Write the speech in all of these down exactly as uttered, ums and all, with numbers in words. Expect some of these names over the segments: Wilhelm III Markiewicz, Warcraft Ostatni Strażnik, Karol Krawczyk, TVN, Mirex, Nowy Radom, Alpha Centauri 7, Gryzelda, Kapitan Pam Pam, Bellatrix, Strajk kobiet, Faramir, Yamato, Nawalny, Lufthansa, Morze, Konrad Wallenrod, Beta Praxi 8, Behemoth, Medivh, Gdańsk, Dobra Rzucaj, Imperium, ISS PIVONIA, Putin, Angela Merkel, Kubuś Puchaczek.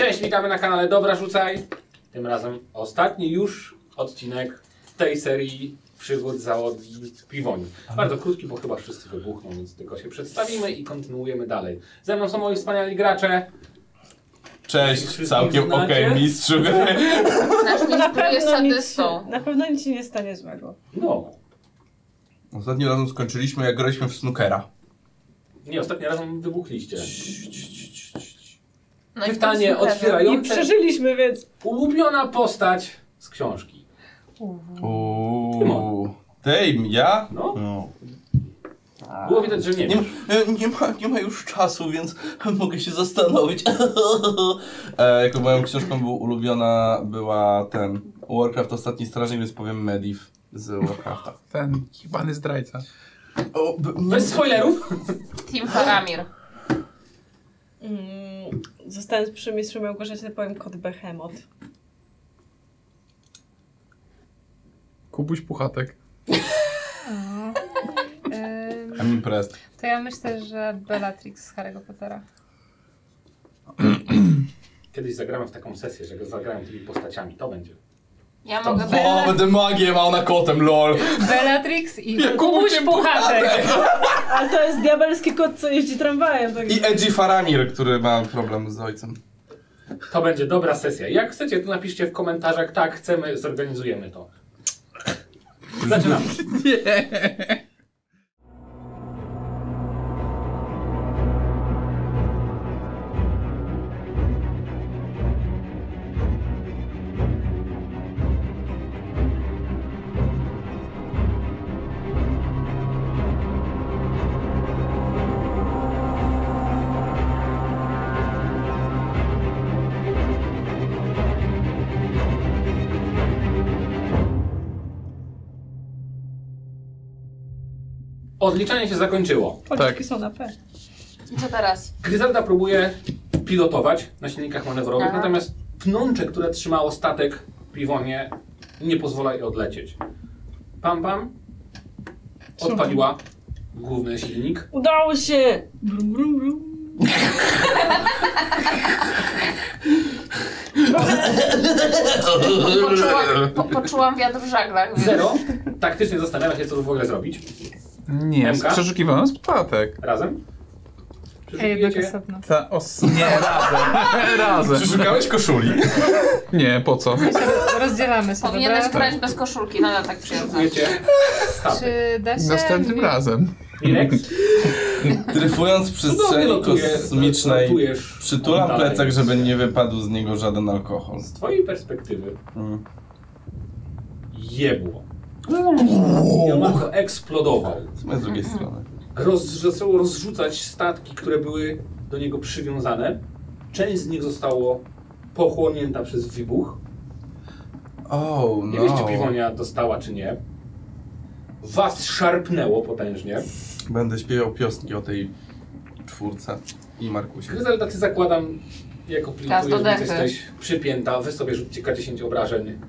Cześć, witamy na kanale Dobra Rzucaj. Tym razem ostatni już odcinek tej serii Przygód załogi Pivonii. Bardzo krótki, bo chyba wszyscy wybuchną, więc tylko się przedstawimy i kontynuujemy dalej. Ze mną są moi wspaniali gracze. Cześć, całkiem okej, okay, mistrzu. Nasz mistrz jest sadystą. Na pewno nic się nie stanie złego. No. Ostatnim razem skończyliśmy, jak graliśmy w snookera. Nie, ostatnim razem wybuchliście. No pytanie otwierające. I przeżyliśmy, więc... Ulubiona postać z książki. Uuuu. Tej, ja? No. no. Było widać, że nie nie, nie, ma, nie ma już czasu, więc mogę się zastanowić. e, Jaką moją książką był ulubiona była ten Warcraft Ostatni Strażnik, więc powiem Medivh z Warcrafta. Ten kibany zdrajca. O, bez spoilerów. Team Faramir. Mm, zostając przy mistrzu Małgorzacie, powiem kot Behemoth. Kubuś Puchaczek. I'm impressed. To ja myślę, że Bellatrix z Harry'ego Pottera. Kiedyś zagramy w taką sesję, że go zagrałem tymi postaciami. To będzie. Ja to mogę być. O, będę magiem, a ona kotem, lol. Bellatrix i Kubuś Puchaczek. Ale to jest diabelski kot, co jeździ tramwajem. Tak. I edgy Faramir, który ma problem z ojcem. To będzie dobra sesja. Jak chcecie, to napiszcie w komentarzach, tak, chcemy, zorganizujemy to. Zaczynamy. Nie. Odliczanie się zakończyło. Policzki tak. są na P. I co teraz? Gryzelda próbuje pilotować na silnikach manewrowych, tak. Natomiast pnącze, które trzymało statek w Pivonie, nie pozwala jej odlecieć. Pam Pam odpaliła główny silnik. Udało się! Brum, brum, brum. poczułam, po, poczułam wiatr w żaglach. Więc... Zero. Taktycznie zastanawiam się, co tu w ogóle zrobić. Nie, przeszukiwałem statek. Razem? Przeszukiwujecie? Ta os... Nie, razem. razem. Przeszukałeś koszuli? Nie, po co? Rozdzielamy sobie. Powinieneś grać bez koszulki, nadal tak przyjemnie. Czy da się... Następnym mi... razem. Dryfując w przestrzeni kosmicznej, przytulam plecak, żeby nie wypadł z niego żaden alkohol. Z twojej perspektywy hmm. jebło. Yamato eksplodował. Z drugiej strony. Zaczęło rozrzucać statki, które były do niego przywiązane. Część z nich zostało pochłonięta przez wybuch. Oh, nie no. wiecie, czy Pivonia dostała, czy nie. Was szarpnęło potężnie. Będę śpiewał piosenki o tej czwórce i Markusie. Gryzelda, ty zakładam, jako pilotujesz, więc jesteś przypięta. Wy sobie rzućcie K dziesięć obrażeń.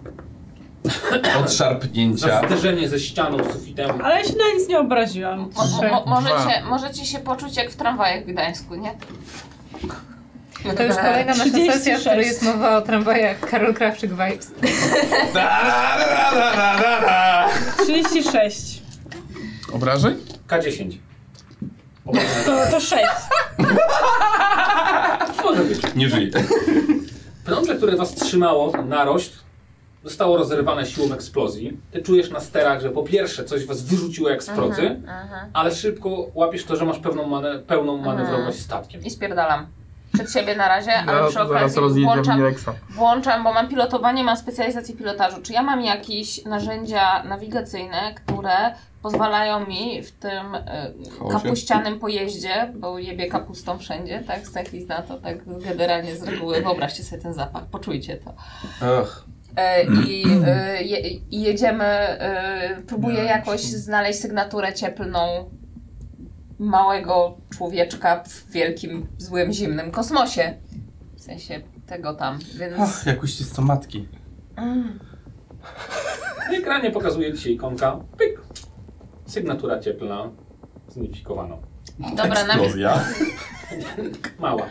Od szarpnięcia. Zderzenie ze ścianą, sufitem. Ale ja się na nic nie obraziłam. Mo, mo, możecie, możecie się poczuć jak w tramwajach w Gdańsku, nie? No to już kolejna nasza sesja, w której jest mowa o tramwajach Karol Krawczyk vibes. trzydzieści sześć. Obrażeń? K dziesięć. Obrażeń. To, to sześć. Może być. Nie żyje. Pnącze, które was trzymało, narośl, zostało rozerwane siłą eksplozji. Ty czujesz na sterach, że po pierwsze coś was wyrzuciło jak z procy, uh -huh, uh -huh. ale szybko łapiesz to, że masz pewną, mane pełną manewrowość uh -huh. statkiem. I spierdalam. Przed siebie na razie, ale ja przy okazji włączam, włączam, bo mam pilotowanie, mam specjalizację pilotażu. Czy ja mam jakieś narzędzia nawigacyjne, które pozwalają mi w tym y, kapuścianym pojeździe, bo jebie kapustą wszędzie, tak? Z takich zna to, tak generalnie z reguły. Wyobraźcie sobie ten zapach, poczujcie to. Ach. I y, y, jedziemy, y, próbuję jakoś znaleźć sygnaturę cieplną małego człowieczka w wielkim, złym, zimnym kosmosie. W sensie tego tam, więc... Och, jak uścisko matki. Mm. Na ekranie pokazuje dzisiaj ikonka. Pyk. Sygnatura cieplna zidentyfikowano. Dobra, eksplozja. Mała.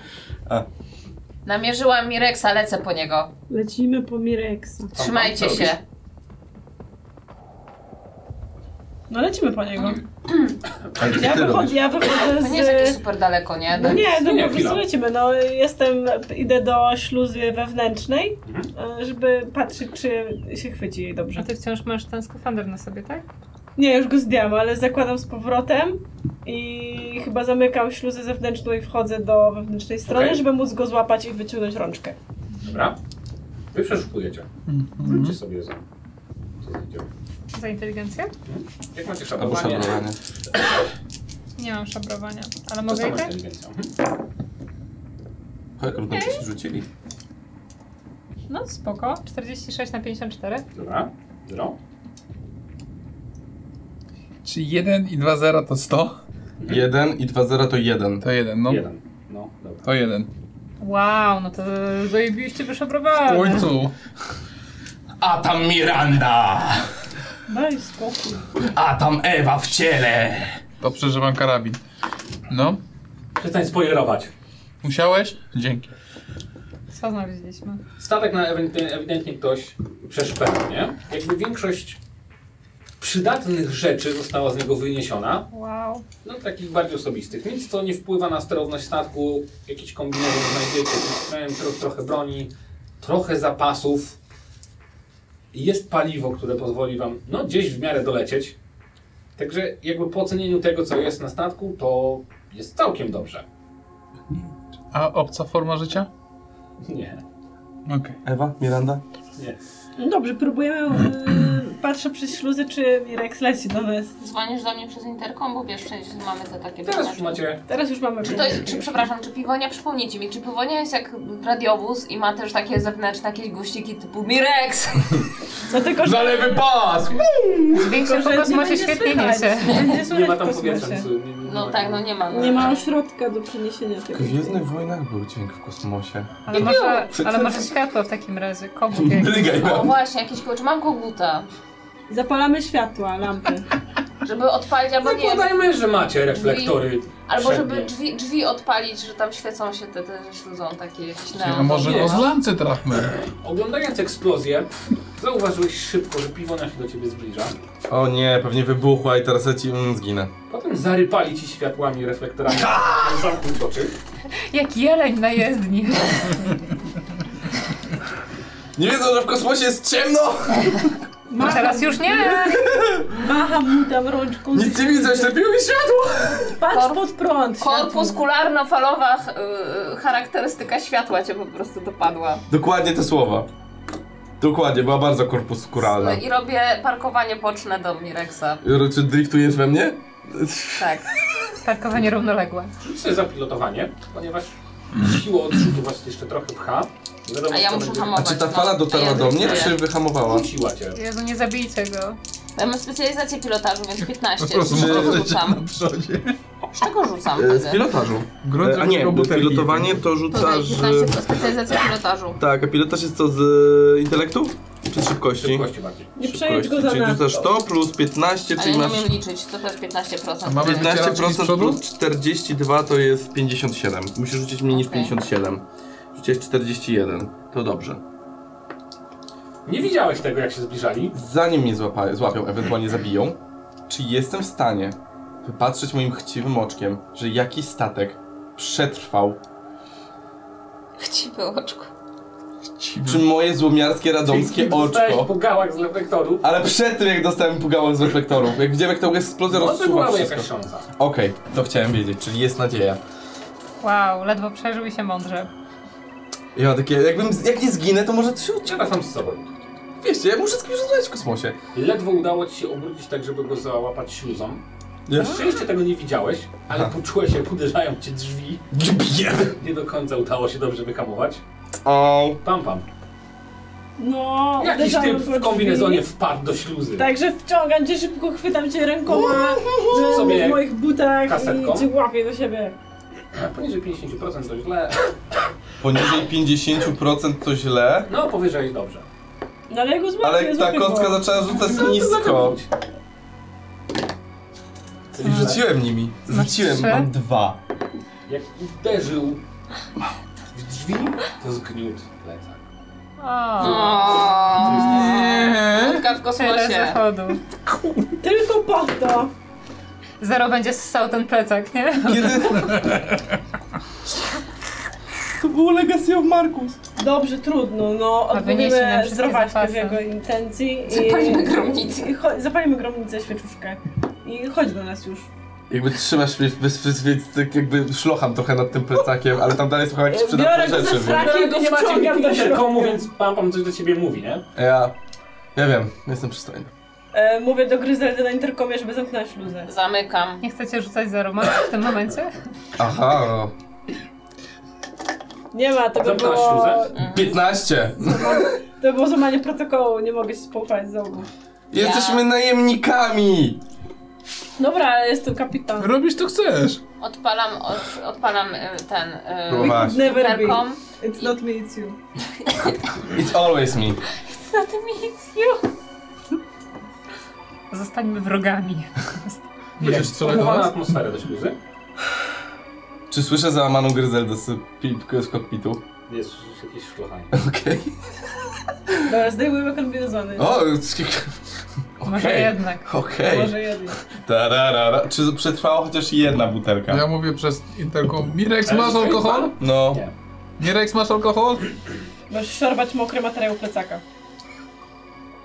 A. Namierzyłam Mirexa, lecę po niego. Lecimy po Mirexa. Trzymajcie tam, tam, się. No lecimy po niego. Ja wychodzę, ja wychodzę z... To nie jest jakieś super daleko, nie? No nie, no po prostu lecimy. No, jestem, idę do śluzy wewnętrznej, żeby patrzeć, czy się chwyci jej dobrze. A ty wciąż masz ten skafander na sobie, tak? Nie, już go zdjęłam, ale zakładam z powrotem i chyba zamykam śluzę zewnętrzną i wchodzę do wewnętrznej strony, okay, żeby móc go złapać i wyciągnąć rączkę. Dobra. Wy przeszukujecie. Wróćcie sobie za... Co znajdziemy? Za inteligencję? Hmm? Jak macie szabrowanie? Nie mam szabrowania, ale mogę i tak? Hmm? Jak się rzucili? No spoko, czterdzieści sześć na pięćdziesiąt cztery. Dobra, zero. Czyli jeden i dwa zera to sto? jeden i dwa zera to jeden. To jeden, no. jeden. No, dobra. To jeden. Wow, no to zajebiście wyszabrowane. W końcu. A tam Miranda! Daj spokój. A tam Ewa w ciele! Dobrze, że mam karabin. No. Przestań spoilerować. Musiałeś? Dzięki. Co znaleźliśmy? Statek na ewidentnie ktoś przeszpelił, nie? Jakby większość przydatnych rzeczy została z niego wyniesiona. Wow. No takich bardziej osobistych. Nic, co nie wpływa na sterowność statku. Jakieś kombinezon znajdziecie, tro, trochę broni, trochę zapasów. Jest paliwo, które pozwoli wam no gdzieś w miarę dolecieć. Także jakby po ocenieniu tego, co jest na statku, to jest całkiem dobrze. A obca forma życia? Nie. Okay. Ewa? Miranda? Nie. No dobrze, próbujemy... Patrzę przez śluzy, czy Mirex leci do nas. Dzwonisz do mnie przez interkom, bo wiesz, przecież mamy te takie... Teraz już macie. Teraz już mamy... Czy, to jest, czy przepraszam, czy Pivonia, przypomnijcie mi, czy Pivonia jest jak radiowóz i ma też takie zewnętrzne jakieś guściki typu Mirex? No tylko, że... Na lewy pas! Zwiększasz po kosmosie świetnienie się. Nie ma tam powietrza. No tak, no nie ma. No. Nie ma ośrodka do przeniesienia tego. W Gwiezdnych Wojnach był dźwięk w kosmosie. Ale może, ale może światło w takim razie, kogut jakiś. O właśnie, jakiś kogut. Czy mam koguta? Zapalamy światła, lampy. Żeby odpalić, albo nie... Zakładajmy, że macie reflektory. Drzwi, albo żeby drzwi, drzwi odpalić, że tam świecą się te, te śluzą takie jakieś neon. No może go z lampce trafmy. Oglądając eksplozję, zauważyłeś szybko, że Pivonia się do ciebie zbliża. O nie, pewnie wybuchła i teraz ja ci mm, zginę. Potem zarypali ci światłami, reflektorami. Zamknij oczy. Jak jeleń na jezdni. Nie wiedzą, że w kosmosie jest ciemno? No teraz już nie! Macham mu tam rączką. Nic nie widzę, ślepiło mi światło! Patrz Korp pod prąd! Korpuskularno-falowa yy, charakterystyka światła cię po prostu dopadła. Dokładnie te słowa. Dokładnie, była bardzo korpuskularna. I robię parkowanie boczne do Mirexa. Czy driftujesz we mnie? Tak. Parkowanie równoległe. Rzuć sobie za pilotowanie, ponieważ siłą odrzutu was jeszcze trochę pcha. Wiadomo, a ja muszę hamować. A czy ta fala dotarła ja do mnie, czy wyhamowała? Rzuciła cię. Jezu, nie zabijcie go. Ja mam specjalizację pilotażu, więc piętnaście. Po prostu z czego rzucam? Z czego rzucam? E, z pilotażu. Grunt, e, a nie, pilotowanie to rzucasz... piętnaście, specjalizacja pilotażu. Tak, a pilotaż jest to z intelektu? Czy szybkości? Szybkości bardziej. Nie przejdź go za. Czyli rzucasz to plus piętnaście, czyli masz... A ja nie umiem liczyć, to też piętnaście procent. Mamy piętnaście procent plus czterdzieści dwa to jest pięćdziesiąt siedem. Musisz rzucić mniej niż pięćdziesiąt siedem. Przecież czterdzieści jeden, to dobrze. Nie widziałeś tego, jak się zbliżali? Zanim mnie złapa, złapią, ewentualnie zabiją, czy jestem w stanie wypatrzeć moim chciwym oczkiem, że jakiś statek przetrwał? Chciwe oczko. Chciwe. Czy moje złomiarskie, radomskie oczko... po gałach z reflektorów. Ale przed tym, jak dostałem po gałach z reflektorów, jak widziałem, jak ta eksplozja rozsuwa wszystko. Okej, okay, to chciałem wiedzieć, czyli jest nadzieja. Wow, ledwo przeżył i się mądrze. Ja takie, jakbym, jak nie zginę, to może trzy odciąga sam z sobą. Wiecie, ja muszę z kimś rozmawiać w kosmosie. Ledwo udało ci się obrócić tak, żeby go załapać śluzą. Na szczęście tego nie widziałeś, ale ha. Poczułeś, jak uderzają cię drzwi. Nie do końca udało się dobrze wyhamować. O. Pam pam. No, jakiś typ w kombinezonie wpadł do śluzy. Także wciągam cię szybko, chwytam cię rękoma, w moich butach kasetką. I cię łapię do siebie. Poniżej pięćdziesiąt procent to źle. Poniżej pięćdziesiąt procent to źle? No, powyżej dobrze. No, ale go złapię, ale ta kostka go zaczęła rzucać no, nisko. I rzuciłem nimi. Rzuciłem, mam dwa. Jak uderzył w drzwi krwi, to zgniótł plecak. Oooo. Nie. Łódka w kosmosie. Tylko bata. Zero będzie ssał ten plecak, nie? Kiedy... To było Legacy of Marcus. Dobrze, trudno, no odbudujmy zdrowaśkę w jego intencji. I... Zapalimy gromnicę. Zapalimy gromnicę, świeczuszkę. I chodź do nas już. Jakby trzymasz mnie, tak jakby szlocham trochę nad tym plecakiem, ale tam dalej są chyba jakieś przydatne rzeczy. Biorę go ze strachy, go wciągam do środka. Komu, więc Pam Pam coś do ciebie mówi, nie? Ja... ja wiem, jestem przystojny. E, mówię do Gryzeldy na interkomie, żeby zamknąć śluzę. Zamykam. Nie chcecie rzucać za romans w tym momencie? Aha. Nie ma, to by było... piętnaście! To było złamanie protokołu, nie mogę się spoufać z obu. Jesteśmy najemnikami! Dobra, ale jestem kapitan. Robisz to chcesz. Odpalam, od, odpalam ten... Um, We could never interkom. Be. It's not me, it's you. It's always me. It's not me, it's you. Zostańmy wrogami. Wiesz, co atmosferę do śluzy? Czy słyszę załamaną Gryzeldę z, z kokpitu? Nie, słyszysz jakieś szlochanie. Okej. Dobra, zdejmujmy kombinezony. O, okay. Może jednak. Okej. Okay. Może jednak. Ta, da, da, da. Czy przetrwała chociaż jedna butelka? Ja mówię przez interkom. Mirex, masz alkohol? No. Nie. Mirex, masz alkohol? Możesz szarpać mokry materiał plecaka.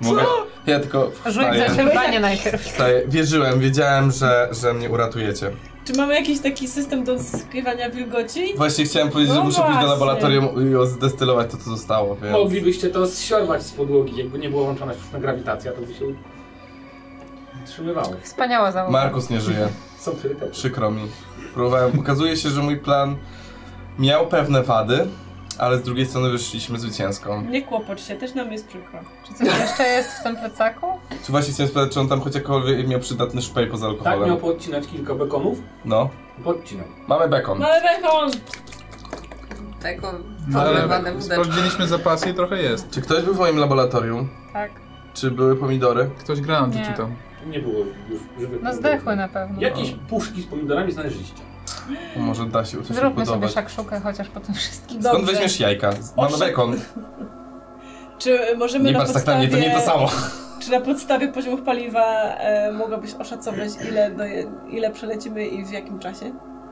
Mogę? Co? Ja tylko wstaję. Rzuć za najpierw. Wstaję. Wierzyłem, wiedziałem, że, że mnie uratujecie. Czy mamy jakiś taki system do skrywania wilgoci? Właśnie chciałem powiedzieć, no że muszę pójść do laboratorium i zdestylować to, co zostało, więc... Moglibyście to zsiorwać z podłogi, jakby nie była włączona sztuczna grawitacja, to by się utrzymywało. Wspaniała załoga. Markus nie żyje. Są priorytety. Przykro mi. Próbowałem. Okazuje się, że mój plan miał pewne wady, ale z drugiej strony wyszliśmy zwycięską. Nie kłopocz się, też nam jest przykro. Czy coś jeszcze jest w tym plecaku? Czy właśnie chciałem spytać, czy on tam chociażkolwiek miał przydatny szpej poza alkoholem? Tak, miał podcinać kilka bekonów. No. Podcinam. Mamy bekon. Mamy bekon! Tego podlewane no, sprawdziliśmy zapasy i trochę jest. Czy ktoś był w moim laboratorium? Tak. Czy były pomidory? Ktoś grał, czy tam. Nie było już żywych. No zdechły na pewno. Jakieś puszki z pomidorami znaleźliście. To może da się coś zróbmy ubudować. Sobie szakszukę chociaż po tym wszystkim. Skąd dobrze. Weźmiesz jajka? Mamy bekon. Czy możemy nie na podstawie... Tak na mnie, to nie to samo. Czy na podstawie poziomów paliwa e, mogłabyś oszacować ile, do, ile przelecimy i w jakim czasie?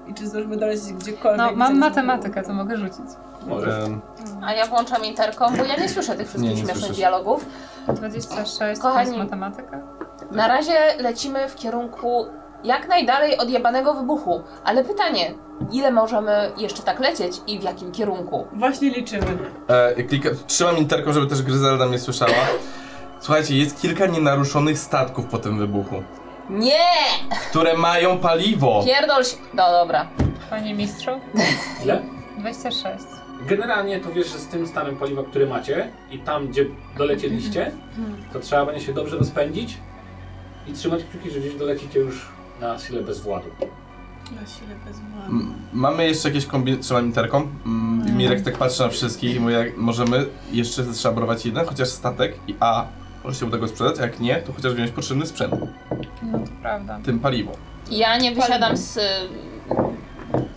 I czy zdążymy dolecieć gdziekolwiek? No mam matematykę, to mogę rzucić. Może. A ja włączam interkom, bo ja nie słyszę tych wszystkich śmiesznych dialogów. dwadzieścia sześć, kochani, to jest matematyka. Na razie lecimy w kierunku jak najdalej od jebanego wybuchu, ale pytanie, ile możemy jeszcze tak lecieć i w jakim kierunku? Właśnie liczymy. E, klika, trzymam interkom, żeby też Gryzelda mnie słyszała. Słuchajcie, jest kilka nienaruszonych statków po tym wybuchu. Nie! Które mają paliwo. Pierdol się... No dobra. Panie mistrzu? Ile? dwadzieścia sześć. Generalnie to wiesz, że z tym stanem paliwa, który macie i tam, gdzie dolecieliście, to trzeba będzie się dobrze rozpędzić i trzymać kciuki, że gdzieś dolecicie już na sile bez władu. Na sile bez władu. M mamy jeszcze jakieś kombinacje, trzymam interkom. Mm, mm. Mirek tak patrzy na wszystkich i mówi, jak możemy jeszcze zeszabrować jeden, chociaż statek i a, może się uda go sprzedać, a jak nie, to chociaż wziąć potrzebny sprzęt. No to prawda. Tym paliwo. Ja nie wysiadam z y,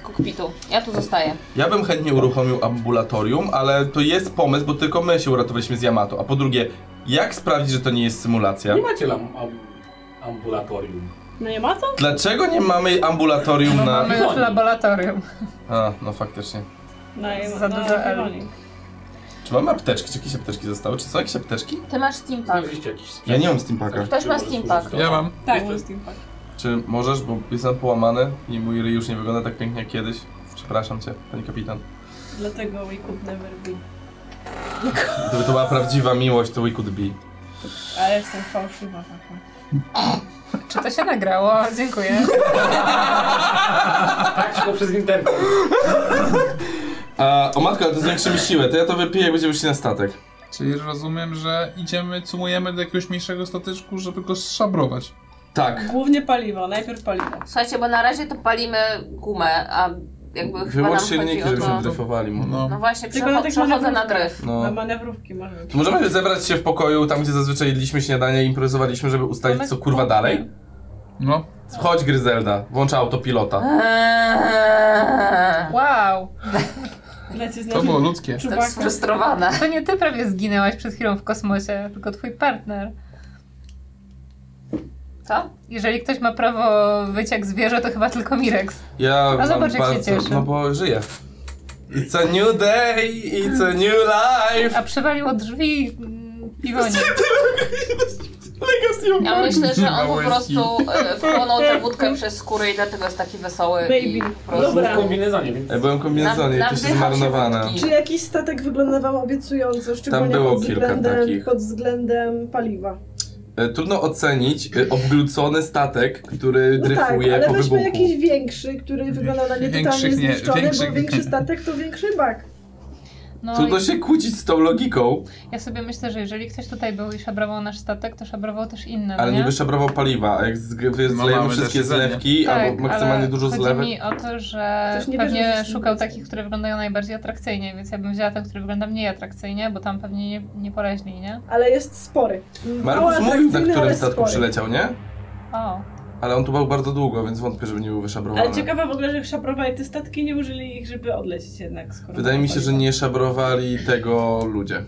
kokpitu, ja tu zostaję. Ja bym chętnie uruchomił ambulatorium, ale to jest pomysł, bo tylko my się uratowaliśmy z Yamato. A po drugie, jak sprawdzić, że to nie jest symulacja? Nie macie am ambulatorium. No nie ma co? Dlaczego nie mamy ambulatorium no, na... mamy już laboratorium. A, no faktycznie. No i za dużo L. Czy mamy apteczki? Czy jakieś apteczki zostały? Czy są jakieś apteczki? Ty masz steampack. Ja nie mam steampacka. Ktoś ma steampack. Ja mam. Tak, mam steampack. Czy możesz, bo jestem połamany i mój ryj już nie wygląda tak pięknie jak kiedyś. Przepraszam cię, pani kapitan. Dlatego we could never be. Gdyby to była prawdziwa miłość, to we could be. Ale jestem fałszywa taka. Czy to się nagrało? Dziękuję. Tak, szło przez internet. A, o matko, ale to zwiększymy siłę, to ja to wypiję, jak będziemy szli na statek. Czyli rozumiem, że idziemy, cumujemy do jakiegoś mniejszego statyczku, żeby go szabrować. Tak. Głównie paliwo, najpierw paliwo. Słuchajcie, bo na razie to palimy gumę, a jakby chyba wyłącz silniki, żebyśmy to... dryfowali. No, no właśnie, przecho na przechodzę na dryf. No. Na manewrówki możemy. To możemy zebrać się w pokoju, tam gdzie zazwyczaj jedliśmy śniadanie i improwizowaliśmy, żeby ustalić ale... co kurwa dalej? No. Chodź Gryzelda, włącza autopilota. Wow. leci z nami. To było ludzkie. Jestem sfrustrowana. To nie ty prawie zginęłaś przed chwilą w kosmosie, tylko twój partner. Co? Jeżeli ktoś ma prawo wyjść jak zwierzę, to chyba tylko Mirex. Ja no zobacz, jak bardzo, się cieszy. No bo żyję. It's a new day, it's a new life. A przewaliło drzwi Pivonia. Ja myślę, że on po prostu wchłonął tę wódkę przez skórę i dlatego jest taki wesoły. Baby. I po prostu... Dobra. Był w kombinezonie. Ja byłem w kombinezonie, na, na zmarnowana. Czy jakiś statek wyglądał wam obiecująco? Szczególnie tam było pod kilka względem, takich. Pod względem paliwa. Trudno ocenić obglucony statek, który no dryfuje tak, ale po wybuchu. Ale jakiś większy, który wygląda na nie totalnie zniszczony, większych... bo większy statek to większy bak. No trudno i... się kłócić z tą logiką. Ja sobie myślę, że jeżeli ktoś tutaj był i szabrował nasz statek, to szabrował też inne, ale nie, nie wyszabrował paliwa, a jak zlejemy wszystkie zlewki, tak, albo maksymalnie dużo zlewek. Chodzi mi o to, że pewnie szukał takich, które wyglądają najbardziej atrakcyjnie, więc ja bym wzięła ten, który wygląda mniej atrakcyjnie, bo tam pewnie nie, nie poraźli, nie? Ale jest spory. Markus mówił, na którym statku spory przyleciał, nie? O. Ale on tu był bardzo długo, więc wątpię, żeby nie był wyszabrowany. Ale ciekawe w ogóle, że szabrowali te statki, nie użyli ich, żeby odlecieć jednak. Skoro wydaje mi się, że nie szabrowali tego ludzie,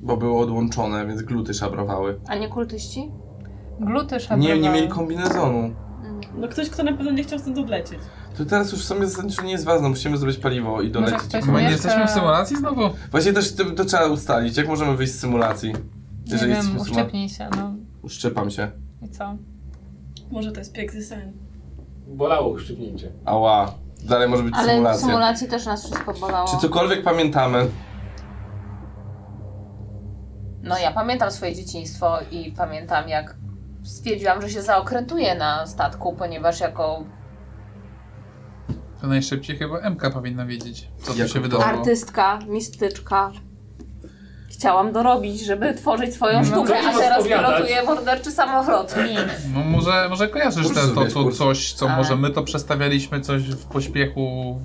bo było odłączone, więc gluty szabrowały. A nie kultyści? Gluty szabrowały. Nie, nie mieli kombinezonu. No ktoś, kto na pewno nie chciał stąd odlecieć. To teraz już w sumie zasadniczo nie jest ważne, musimy zrobić paliwo i dolecieć. Bo nie jesteśmy w symulacji znowu? Właśnie też to, to trzeba ustalić, jak możemy wyjść z symulacji? Nie wiem, uszczepnij się, no. Uszczepam się. I co? Może to jest piek ze sen. Bolało uszczypnięcie. Ała. Dalej może być symulacja. Ale w symulacji też nas wszystko bolało. Czy cokolwiek pamiętamy? No ja pamiętam swoje dzieciństwo i pamiętam, jak stwierdziłam, że się zaokrętuję na statku, ponieważ jako... To najszybciej chyba Emka powinna wiedzieć, co tu się wydarzyło. Artystka, mistyczka. Chciałam dorobić, żeby tworzyć swoją no, sztukę, a teraz pilotuję morderczy samolot. No może, może kojarzysz ten, to, to coś, co ale... może my to przestawialiśmy coś w pośpiechu.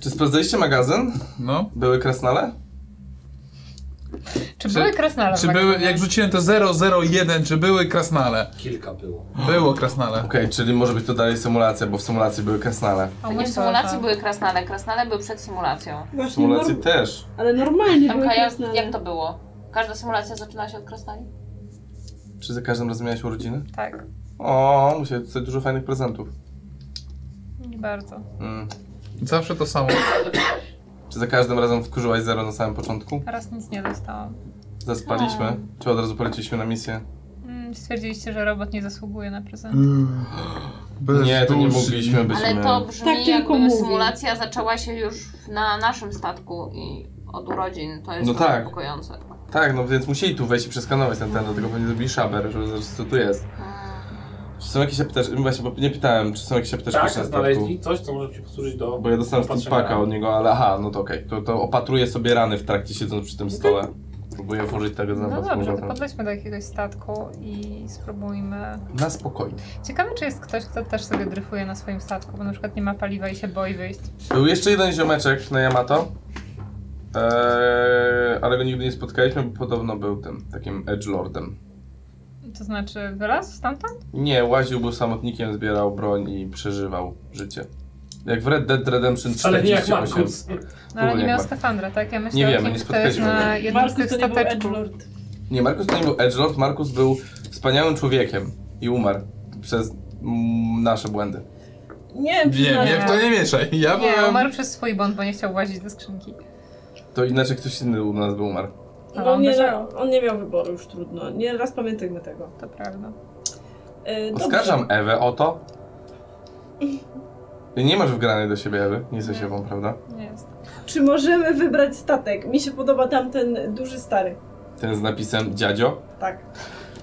Czy sprawdzaliście magazyn? No. Były kresnale? Czy, czy były krasnale? Czy były, jak rzuciłem to zero zero jeden, czy były krasnale? Kilka było. Było krasnale. Okej, okay, czyli może być to dalej symulacja, bo w symulacji były krasnale. A nie w symulacji były krasnale, krasnale były przed symulacją. Właśnie w symulacji norm... też. Ale normalnie były krasnale. Jak to było? Każda symulacja zaczynała się od krasnali? Czy za każdym razem miałaś urodziny? Tak. O, musiałeś dostać dużo fajnych prezentów. Nie bardzo. Mm. Zawsze to samo. Czy za każdym razem wkurzyłaś zero na samym początku? Raz nic nie dostałam. Zaspaliśmy? A. Czy od razu poleciliśmy na misję? Mm, stwierdziliście, że robot nie zasługuje na prezent. Bez nie, to nie mogliśmy być. Ale my. To brzmi tak jakby symulacja zaczęła się już na naszym statku i od urodzin. To jest no tak. Niepokojące. Tak, no więc musieli tu wejść i przeskanować ten ten, dlatego pewnie zrobili szaber, żeby co tu jest. Czy są jakieś apteczki? Właśnie, bo nie pytałem, czy są jakieś apteczki tak, na znaleźli coś, co może ci posłużyć do... Bo ja dostałem steampaka od niego, ale aha, no to okej. Okay. To, to opatruję sobie rany w trakcie siedząc przy tym stole. Próbuję otworzyć tego za no dobrze, to podlećmy do jakiegoś statku i spróbujmy... Na spokojnie. Ciekawe, czy jest ktoś, kto też sobie dryfuje na swoim statku, bo na przykład nie ma paliwa i się boi wyjść. Był jeszcze jeden ziomeczek na Yamato. Eee, ale go nigdy nie spotkaliśmy, bo podobno był tym, takim edgelordem. To znaczy wylazł stamtąd? Nie, łaził, był samotnikiem, zbierał broń i przeżywał życie. Jak w Red Dead Redemption cztery. Ale nie jak Markus. No ale nie miał skafandra, tak? Ja myślę, nie wiemy, nie spotkaliśmy go. Markus to nie był edgelord. Nie, Markus to nie był edgelord, Markus był wspaniałym człowiekiem i umarł przez mm, nasze błędy. Nie, nie, nie, w to nie mieszaj. Ja nie, byłem... umarł przez swój błąd, bo nie chciał łazić do skrzynki. To inaczej ktoś inny u nas by umarł. No, on, nie miał, on nie miał wyboru, już trudno. Nie raz pamiętajmy tego. To prawda. Yy, Oskarżam Ewę o to. Nie masz wgranej do siebie Ewy, nie jesteś Ewą, prawda? Nie jest. Czy możemy wybrać statek? Mi się podoba tamten duży, stary. Ten z napisem dziadzio? Tak.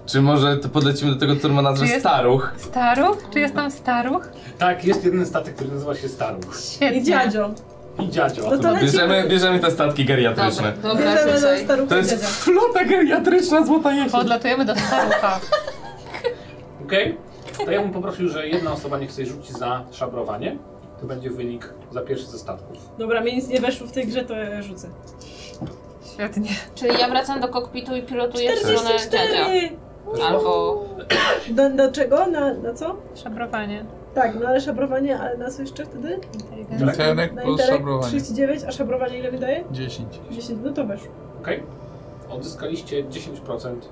Czy może to podlecimy do tego, który ma nazwę Staruch? Staruch? Czy jest tam Staruch? Tak, jest jeden statek, który nazywa się Staruch. Świetnie. I dziadzio. I dziadzio. No to bierzemy, bierzemy te statki geriatryczne. Dobra, dobra, to jest flota geriatryczna złota jesień. Podlatujemy do starucha. Okej. Okay. To ja bym poprosił, że jedna osoba nie chce rzucić za szabrowanie. To będzie wynik za pierwszy ze statków. Dobra, mnie nic nie weszło w tej grze, to ja rzucę. Świetnie. Czyli ja wracam do kokpitu i pilotuję w stronę dziadzia. Albo... Do, do czego? Na, na co? Szabrowanie. Tak, no ale szabrowanie, ale nas jeszcze wtedy? Interek plus szabrowanie. trzydzieści dziewięć, a szabrowanie ile mi daje? dziesięć. dziesięć, no to weszło. Okej. Okay. Odzyskaliście dziesięć procent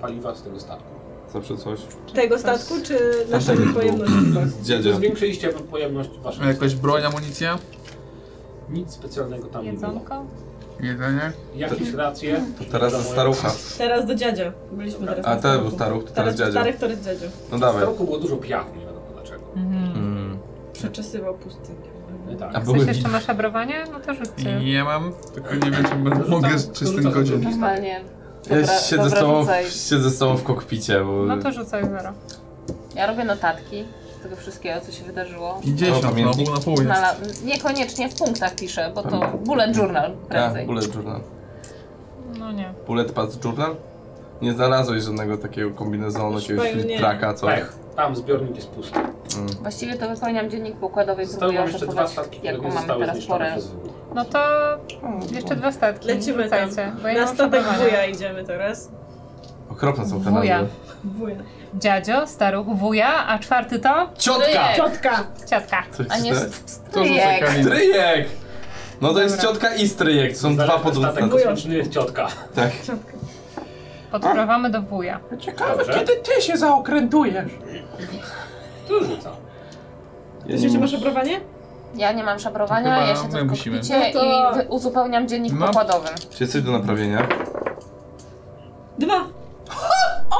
paliwa z tego statku. Zawsze coś. Tego statku, czy naszej pojemności? Dziadzia. Zwiększyliście pojemność waszej. Jakaś broń, amunicja? Nic specjalnego tam Jedzonko. nie było. Jedzenie? Jakieś racje? To teraz do starucha. Teraz do dziadzia. Byliśmy teraz A teraz był staruch, to teraz dziadzia. Starych to jest dziadzia. No dawaj. W staruchu było dużo piach, nie wiadomo dlaczego. Mhm. Mm. Przeczesywał pustynię. Tak. A były... jeszcze masz szabrowanie? No to rzucę. Nie mam, tylko nie wiem, czy będę mogę z czystym godzin. Normalnie. Dobra, ja siedzę z, tobą, siedzę z tobą w kokpicie, bo... No to rzucaj zero. Ja robię notatki z tego wszystkiego, co się wydarzyło. pięćdziesiąt, no, no, na pół jest. Na, niekoniecznie w punktach piszę, bo to bullet journal prędzej. A, bullet journal. No nie. Bullet pass journal? Nie znalazłeś żadnego takiego kombinezonu, jakiegoś filtraka, co? Tak, tam zbiornik jest pusty. Mm. Właściwie to wypełniam dziennik pokładowy, próbuję oszacować, jaką mamy teraz porę. No to jeszcze dwa statki. Lecimy tam. Bo ja na statek wuja idziemy teraz. Okropne są te nazwy. Wuja. Dziadzio, staruch, wuja, a czwarty to? Ciotka! Ciotka! Ciotka. A nie stryjek. Stryjek! No to jest ciotka i stryjek, to są dwa podróżne statki. Statek kosmiczny jest ciotka. Tak. Podprawamy do wuja. Ciekawe, kiedy ty się zaokrętujesz? Tu rzucam. Jeszcze masz szabrowanie? Ja nie mam szabrowania, ja siedzę w kokpicie no to... i uzupełniam dziennik no. pokładowy. Czy jesteś do naprawienia? Dwa! O!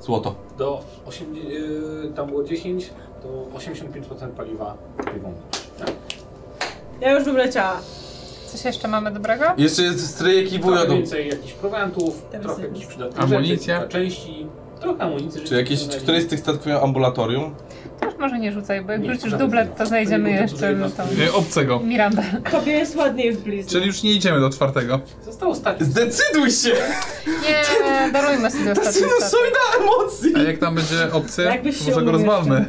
Złoto. Do osiem, yy, tam było dziesięć, to osiemdziesiąt pięć procent paliwa. Tak? Ja już bym leciała. Coś jeszcze mamy dobrego? Jeszcze jest stryjek i wuja. Więcej jakichś prowiantów, trochę jakichś przydatnych rzeczy, części. Trochę amunicji. Czy jakieś, któreś z tych statków miał ambulatorium? To już może nie rzucaj, bo jak nie, wrzucisz dublet, to znajdziemy jeszcze tą... obcego. Miranda. Tobie jest ładniej w bliżej. Czyli już nie idziemy do czwartego. Został ostatni. Zdecyduj się! Nie, darujmy sobie ostatni statek. To sinusoida emocji! A jak tam będzie obcy, to może go rozwalmy.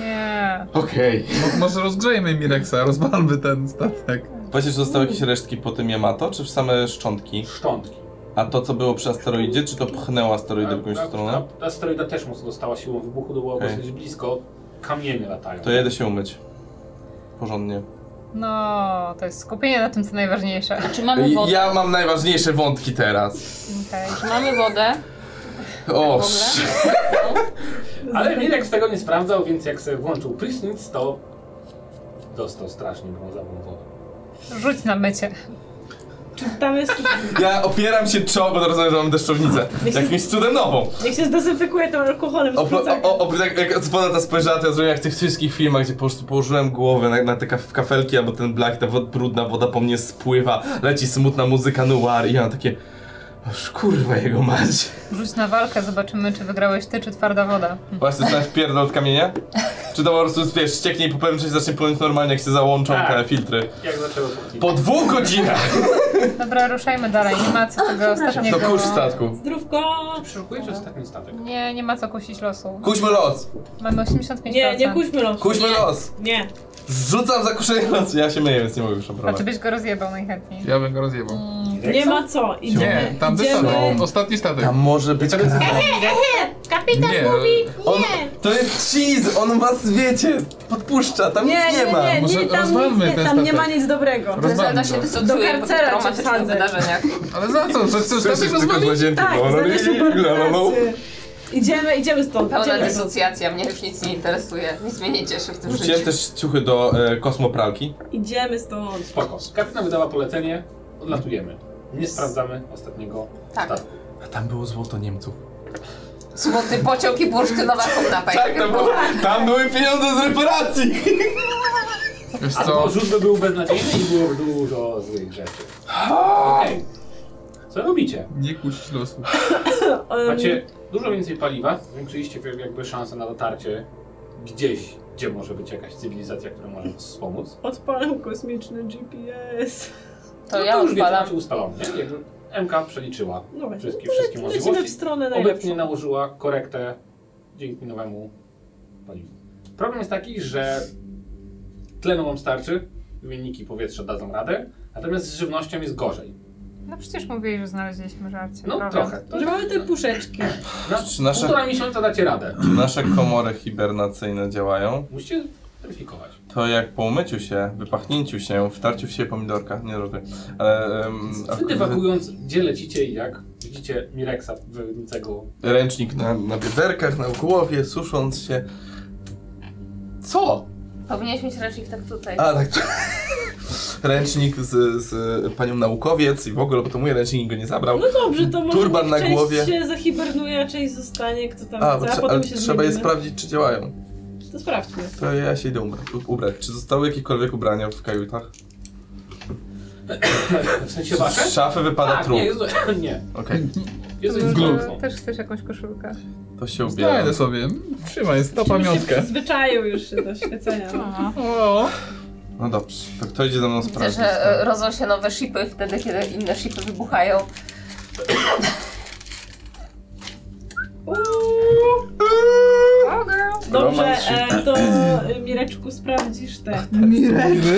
Nie. Okej. Okay. Może rozgrzejmy Mirexa, rozwalmy ten statek. Właśnie, czy zostały jakieś resztki po tym Yamato, czy same szczątki? Szczątki. A to, co było przy asteroidzie, czy to pchnęło asteroidę w jakąś stronę? Ta asteroida też mocno dostała siłą wybuchu, to było okay. dosyć blisko. Kamienie latają. To jedę się umyć. Porządnie. No, to jest skupienie na tym, co najważniejsze. Czy mamy wodę? Ja mam najważniejsze wątki teraz. Okej. Okay. Czy mamy wodę? O, no. Ale Mirek z tego nie sprawdzał, więc jak sobie włączył prysznic, to dostał strasznie brązową wodę. Rzuć na mycie. Tam jest... Ja opieram się czoło, bo to rozumiem, że mam deszczownicę. Jakimś cudem nową. Jak się zdezynfekuje tym alkoholem z plecaka. Jak, jak ta spojrzała, to ja zrobiłem jak w tych wszystkich filmach, gdzie po prostu położyłem głowę na, na te kaf kafelki albo ten blach, ta wod, brudna woda po mnie spływa, leci smutna muzyka noir i ja mam takie... Aż kurwa jego mać. Rzuć na walkę, zobaczymy, czy wygrałeś ty, czy twarda woda. Właśnie, znałeś pierdol od kamienia? Czy to po prostu, wiesz, ścieknie i po pewnym czasie zacznie płynąć normalnie, jak się załączą tak. te filtry? Jak zaczęło płynąć? Po dwóch godzinach! Dobra, ruszajmy dalej, nie ma co tego ostatniego... To kusz statku. Zdrówko! Czy przeszukujesz ostatni statek? Nie, nie ma co kusić losu. Kuśmy los! Mamy osiemdziesiąt pięć procent. Nie, nie kuśmy losu. Kuśmy nie. los! Nie! Rzucam za kuszenie losu, ja się myję, więc nie mogę już oprawiać. A czy byś go rozjebał najchętniej? Ja bym go rozjebał. Mm, nie ma co, idziemy. Nie, tam wyszedł ostatni statek. Tam może być... Ehe, ehe! Kapitan nie. mówi nie! On, to jest cheese, on was, wiecie, podpuszcza, tam nie, nic nie, nie ma. Nie, nie, nie, tam, nic, nie, tam nie ma nic dobrego. Rozwalmy to. Do karcera cię wsadzę. Ale za co, że chcesz statek rozwalić? Tak, za superkację. Idziemy, idziemy stąd. Pełna dysocjacja, mnie już nic nie interesuje. Nic mnie nie cieszy w tym życiu. Wrzuciłem też ciuchy do e, kosmopralki. Idziemy stąd. Spoko. Kapitan wydała polecenie, odlatujemy. Nie sprawdzamy ostatniego tak. statku. A tam było złoto Niemców. Złoty pociąg i bursztynowa kopna. Tak, tam, było, tam były pieniądze z reparacji. Wiesz co? Rzut by był beznadziejny i było dużo złych rzeczy. Okej. Co robicie? Nie kusić losu. Macie dużo więcej paliwa, zwiększyliście jakby szansę na dotarcie gdzieś, gdzie może być jakaś cywilizacja, która może was wspomóc. Odpalam kosmiczny G P S. To no ja to już macie ustalone, nie? Jakby M K przeliczyła no wszystkie, no wszystkie możliwości. W stronę obecnie nałożyła korektę dzięki nowemu paliwu. Problem jest taki, że tlenu wam starczy, wymienniki powietrza dadzą radę, natomiast z żywnością jest gorzej. No przecież mówiłeś, że znaleźliśmy żarcie. No prawie. Trochę. Używamy te puszeczki. Na półtora miesiąca dacie radę. Czy nasze komory hibernacyjne działają? Musicie weryfikować. To jak po umyciu się, wypachnięciu się, wtarciu w siebie pomidorka, nie robię. Ale... Um, wtedy ewakuując, gdzie lecicie i jak? Widzicie Mireksa wyjącego... Ręcznik na, na bioderkach, na głowie, susząc się. Co? Powinieneś mieć ręcznik tak tutaj. A, tak. Ręcznik z, z panią naukowiec i w ogóle, bo to mój ręcznik go nie zabrał. No dobrze, to może turban na głowie. Część się zahibernuje, a część zostanie, kto tam a, chce, a potem się trzeba je sprawdzić, czy działają. To sprawdźmy. To ja się idę ubrać. ubrać. Czy zostały jakiekolwiek ubrania w kajutach? W sensie wasze? Z szafy wypada tak, trup. Nie, jest... nie. Okej. Okay. Jest też chcesz jakąś koszulkę. To się ubieram. Znajdę sobie. Trzymaj, to pamiątkę. Się przyzwyczaił już do świecenia. O. No dobrze, to kto idzie ze mną sprawdzić? Widzę, że rodzą się nowe shipy wtedy, kiedy inne shipy wybuchają. Dobrze, e, to Mireczku sprawdzisz te. Mireczku.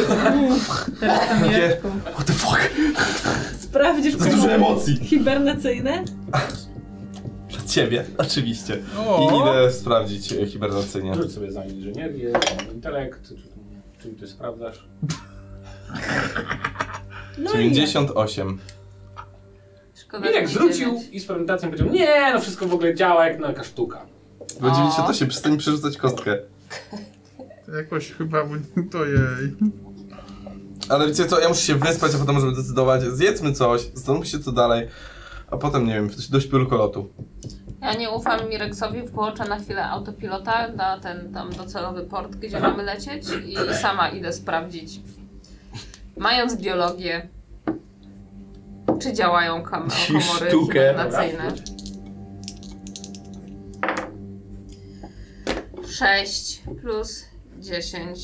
Teraz to Mireczku. What the fuck? Sprawdzisz to dużo emocji. Hibernacyjne? Przed ciebie, oczywiście. O. I idę sprawdzić hibernacyjnie. Rzuć sobie za inżynierię, intelekt. Czyli ty sprawdzasz? No dziewięćdziesiąt osiem. I jak zrzucił i z prezentacją powiedział, nie, no wszystko w ogóle działa jak na jaka sztuka. Bo dziewięćdziesiąt osiem, przestań przerzucać kostkę. To jakoś chyba to jej. Ale wiecie co, ja muszę się wyspać, a potem możemy decydować. Zjedzmy coś, zastanówmy się co dalej. A potem, nie wiem, do śpiulkolotu. Ja nie ufam Mireksowi, włączę na chwilę autopilota na ten tam docelowy port, gdzie aha. mamy lecieć i sama idę sprawdzić, mając biologię, czy działają komory hibernacyjne. sześć plus dziesięć,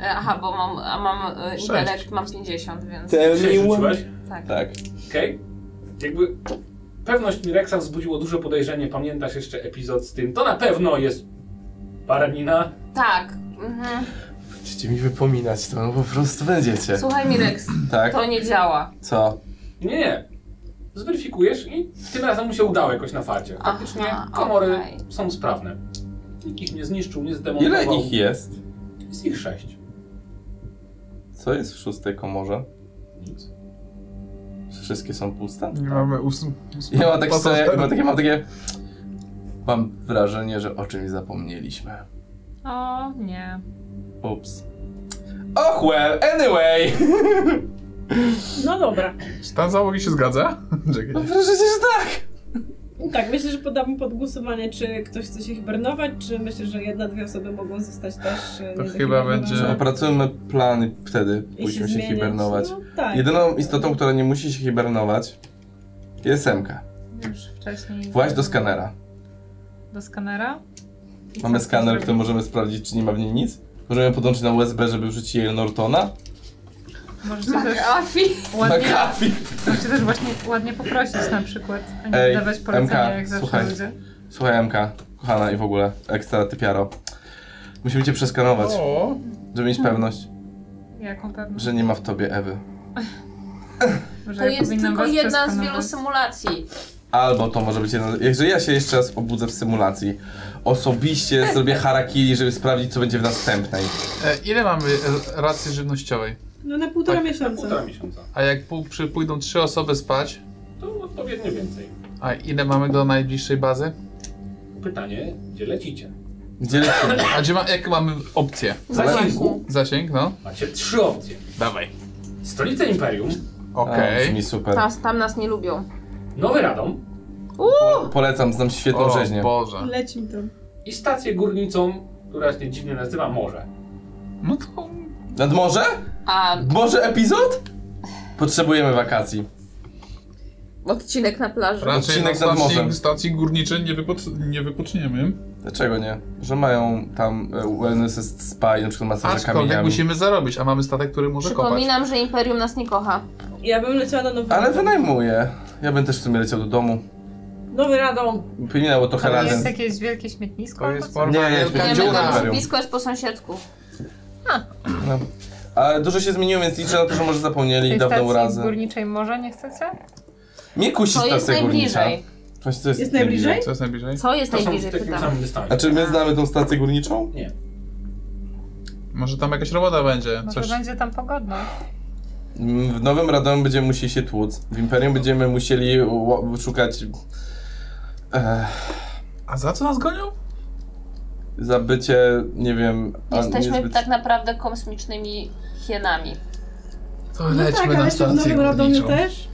aha, bo mam, a mam intelekt, mam pięćdziesiąt, więc... sześć tak. tak. Okej. Okay. Jakby... Pewność Mireksa wzbudziło duże podejrzenie. Pamiętasz jeszcze epizod z tym? To na pewno jest baranina. Tak. Mhm. Będziecie mi wypominać to, no po prostu będziecie. Słuchaj Mireks, tak? To nie działa. Co? Nie, nie. Zweryfikujesz i tym razem mu się udało jakoś na farcie. Faktycznie aha, komory okay. są sprawne. Nikt ich nie zniszczył, nie zdemontował. Ile ich jest? Jest ich sześć. Co jest w szóstej komorze? Nic. Wszystkie są puste? Nie mamy ósm... ósm ja mam takie, sobie, mam, takie, mam takie... Mam wrażenie, że o czymś zapomnieliśmy. O nie. Ups. Och well, anyway! No dobra. Stan załogi się zgadza? No proszę cię, że tak! Tak, myślę, że podamy pod głosowanie, czy ktoś chce się hibernować, czy myślę, że jedna, dwie osoby mogą zostać też... To chyba będzie... Opracujmy plany wtedy, musimy się, się hibernować. No, tak. Jedyną istotą, która nie musi się hibernować, jest Emka. Już wcześniej... Właź do skanera. Do skanera? I mamy skaner, który możemy sprawdzić, czy nie ma w niej nic. Możemy podłączyć na U S B, żeby wrzucić jej Nortona. Możecie też ładnie, możecie też właśnie ładnie poprosić na przykład, a nie ej, dawać polecenia M K, jak zawsze słuchaj, ludzie. Słuchaj M K, kochana i w ogóle, ekstra typiaro. Musimy cię przeskanować, o. żeby mieć pewność. Jaką pewność? Że nie ma w tobie Ewy. Może to ja jest tylko jedna z wielu symulacji. Albo to może być jedna, jeżeli ja się jeszcze raz obudzę w symulacji, osobiście zrobię harakiri, żeby sprawdzić co będzie w następnej. E, ile mamy racji żywnościowej? No na półtora tak, miesiąca. Na półtora miesiąca. A jak pół, przy, pójdą trzy osoby spać? To odpowiednio więcej. A ile mamy do najbliższej bazy? Pytanie, gdzie lecicie? Gdzie lecicie? A gdzie ma, jakie mamy opcje? Zasięgu. Zasięg, no. Macie trzy opcje. Dawaj. Stolica Imperium. Okej. Okay. Super. Tam, tam nas nie lubią. Nowy Radom. Uuu. Polecam, znam świetną o, rzeźnię. Boże. Lecimy tam. I stację górniczą, która się dziwnie nazywa Morze. No to... Nad morze? A... Może epizod? Potrzebujemy wakacji. Odcinek na plaży. Odcinek nad morzem. W stacji górniczej nie, wypoc nie wypoczniemy. Dlaczego nie? Że mają tam wellness spa i na przykład masaże kamieniami. Aczkolwiek musimy zarobić, a mamy statek, który może kopać. Przypominam, że Imperium nas nie kocha. Ja bym leciała na Nowy Ale wynajmuję. Ja bym też w sumie leciał do domu. Nowy Radom. Bo to to jest jakieś wielkie śmietnisko? To jest forma wielka dziura. Śmietnisko jest po sąsiadku. Ha. No. Ale dużo się zmieniło, więc liczę na to, że może zapomnieli i dawną urazę. Tej stacji górniczej może nie chcecie? Mnie kusi to jest najbliżej. Górnicza. Właśnie, co jest, jest najbliżej? najbliżej? Co jest najbliżej? Co jest to najbliżej? A czy my znamy tą stację górniczą? Nie. Może tam jakaś robota będzie. Może coś... będzie tam pogodna. W Nowym Radomie będziemy musieli się tłuc. W Imperium będziemy musieli szukać... Ech. A za co nas gonią? Za bycie, nie wiem... Jesteśmy niezbyt... tak naprawdę kosmicznymi hienami. To no lećmy tak, na ale stację w Nowym Radomiu też?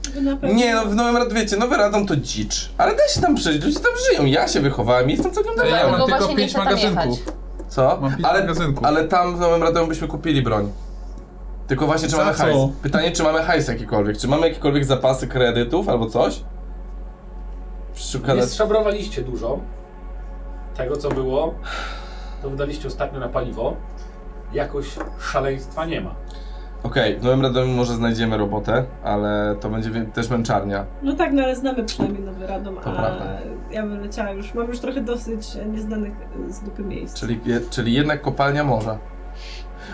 Nie, no w Nowym Radomie, wiecie, Nowy Radom to dzicz. Ale da się tam przeżyć, ludzie tam żyją. Ja się wychowałem, jestem całkiem dobrym. Ja mam tylko pięć magazynków. Co? Mam pięć ale, magazynków. Ale tam w Nowym Radomiu byśmy kupili broń. Tylko właśnie, czy mamy hajs? Pytanie, czy mamy hajs jakikolwiek? Czy mamy jakiekolwiek zapasy kredytów albo coś? Szukane... Nie szabrowaliście dużo tego, co było. To wydaliście ostatnio na paliwo. Jakoś szaleństwa nie ma. Okej, okay, w Nowym Radomiu może znajdziemy robotę, ale to będzie też męczarnia. No tak, no ale znamy przynajmniej Nowy Radom, to a prawda. Ja bym leciała już, mam już trochę dosyć nieznanych z dupy miejsc. Czyli, czyli jednak kopalnia morza.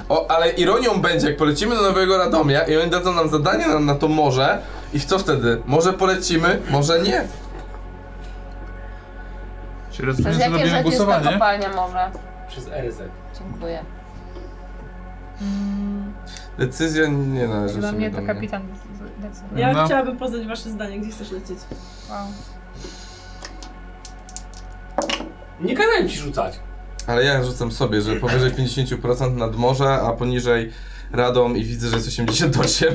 O, ale ironią będzie, jak polecimy do Nowego Radomia i oni dadzą nam zadanie na, na to morze i co wtedy? Może polecimy, może nie. Czyli rozumiem, że robimy głosowanie? Jest ta kopalnia morza? Przez R Z. Dziękuję. Decyzja nie należy do mnie. To kapitan decyduje. Ja no. chciałabym poznać wasze zdanie, gdzie chcesz lecieć. Wow. Nie kazałem ci rzucać. Ale ja rzucam sobie, że powyżej pięćdziesiąt procent nad morze, a poniżej Radom i widzę, że jest osiemdziesiąt osiem.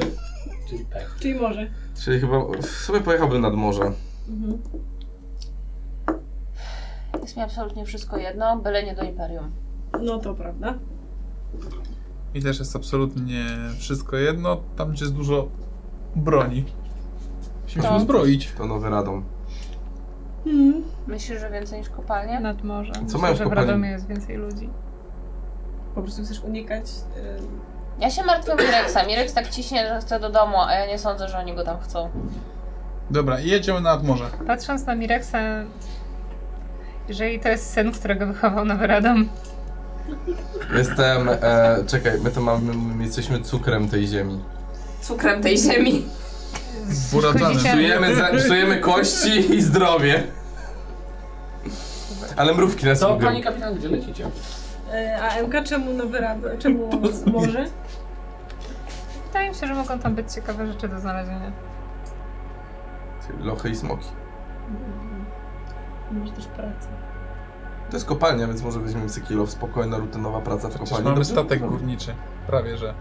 Czyli pech. Czyli morze. Czyli chyba sobie pojechałbym nad morze. Mhm. Jest mi absolutnie wszystko jedno, byle nie do Imperium. No to prawda. I też jest absolutnie wszystko jedno, tam gdzie jest dużo broni. Musimy się uzbroić. To Nowy Radom. Hmm. Myślisz, że więcej niż kopalnie? Nad morzem. Co Myślę, mają w że w Radomie jest więcej ludzi. Po prostu chcesz unikać... Yy... Ja się martwię o Mireksa. Mireks tak ciśnie, że chce do domu, a ja nie sądzę, że oni go tam chcą. Dobra, jedziemy nad morze. Patrząc na Mireksa, jeżeli to jest syn, którego wychował Nowy Radom, Jestem... E, czekaj, my to mamy... My jesteśmy cukrem tej ziemi. Cukrem tej ziemi. Psujemy, psujemy kości i zdrowie. Ale mrówki nas lubią. To pani kapitan, gdzie lecicie? E, a M K czemu Nowy Radom? Czemu morze? Wydaje mi się, że mogą tam być ciekawe rzeczy do znalezienia. Lochy i smoki. Mm. Może też praca. To jest kopalnia, więc może weźmiemy Sykilow, spokojna, rutynowa praca w kopalni. Mamy statek górniczy, prawie że.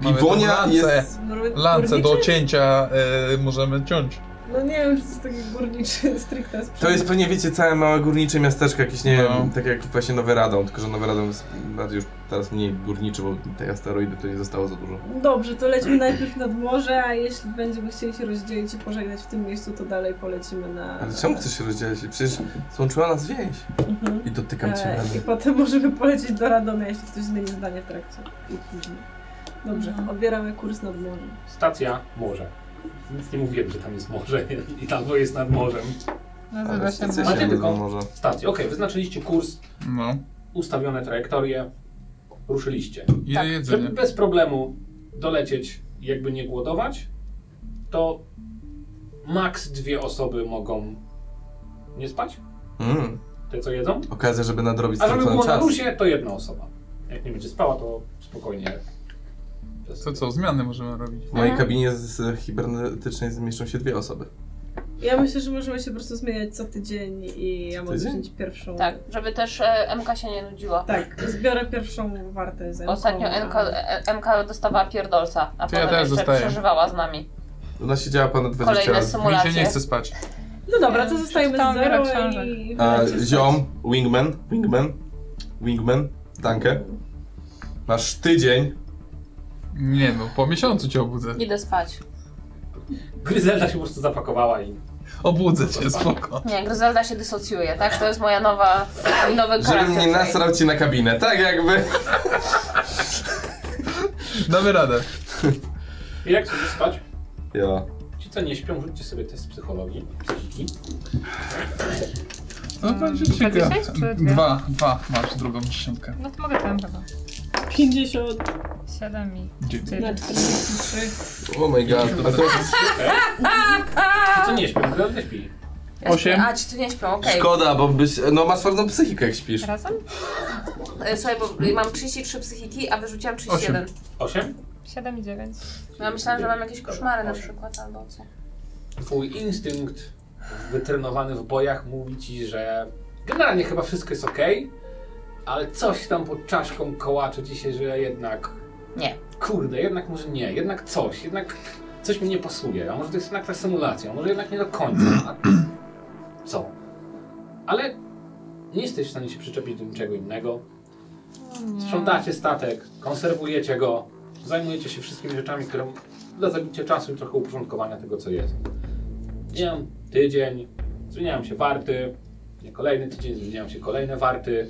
Pivonia jest... Lance do cięcia y, możemy ciąć. No nie wiem, czy to jest taki górniczy stricte. To jest pewnie, wiecie, całe małe górnicze miasteczko, jakieś, nie no. wiem, tak jak właśnie Nowy Radom, tylko że Nowy Radom jest bardziej już teraz mniej górniczy, bo tej asteroidy to nie zostało za dużo. Dobrze, to lećmy najpierw nad morze, a jeśli będziemy chcieli się rozdzielić i pożegnać w tym miejscu, to dalej polecimy na... Ale czemu chcesz się rozdzielić? Przecież złączyła nas więź. Mhm. I dotykam cię. E, I potem możemy polecieć do Radomia, jeśli ktoś zmieni zdanie w trakcie. Dobrze, odbieramy kurs nad morzem. Stacja morze. Nic nie mówiłem, że tam jest morze i tam jest nad morzem. Nazywa się morze. Macie tylko stację. Okej, okay, wyznaczyliście kurs, no. ustawione trajektorie, ruszyliście. I tak, jedzenie. Żeby bez problemu dolecieć, jakby nie głodować, to maks dwie osoby mogą nie spać. Mm. Te, co jedzą. Okazja, żeby nadrobić stracony czas. A żeby było na rusie, to jedna osoba. Jak nie będzie spała, to spokojnie. To co, zmiany możemy robić? W mojej kabinie z, z hibernetycznej zmieszczą się dwie osoby. Ja myślę, że możemy się po prostu zmieniać co tydzień i ja mogę wziąć pierwszą... Tak, żeby też e, M K się nie nudziła. Tak, zbiorę pierwszą wartę z M K. Ostatnio M K dostawała pierdolca, a potem ja jeszcze przeżywała z nami. Ona siedziała ponad dwadzieścia lat. Kolejne mi się nie chce spać. No dobra, to zostajemy z zero i... A, ziom, wingman, wingman, wingman, dankę. Masz tydzień. Nie no, po miesiącu cię obudzę. Idę spać. Gryzelda się po prostu zapakowała i... Obudzę cię, spoko. Nie, Gryzelda się dysocjuje, tak? To jest moja nowa... nowy karakter. Żebym nie nasrał ci na kabinę, tak jakby. Damy radę. I jak chcesz spać? Ja. Ci co nie śpią, rzućcie sobie test psychologii, psychiki. No to się ciekawe. Dwa, dwa masz drugą dziesiątkę. No to mogę tam chyba. pięćdziesiąt. siedem i czterdzieści trzy. Oh my god. A to... Czy to nie śpię? Kto nie śpi? Ja osiem. A, czy tu nie śpią, okej. Okay. Szkoda, bo byś, no masz twardą psychikę jak śpisz. Razem? Słuchaj, bo hmm. mam trzydzieści trzy psychiki, a wyrzuciłam trzydzieści jeden. osiem? siedem i dziewięć. No ja myślałam, że mam jakieś koszmary na przykład, albo co. Twój instynkt wytrenowany w bojach mówi ci, że generalnie chyba wszystko jest okej, okay, ale coś tam pod czaszką kołaczy ci się, że jednak... Nie. Kurde, jednak może nie, jednak coś, jednak coś mi nie pasuje, a może to jest jednak ta symulacja, może jednak nie do końca, a... co? Ale nie jesteś w stanie się przyczepić do niczego innego. Sprzątacie statek, konserwujecie go, zajmujecie się wszystkimi rzeczami, które dla zabicia czasu i trochę uporządkowania tego, co jest. Zmieniam tydzień, zmieniają się warty, kolejny tydzień zmieniają się kolejne warty.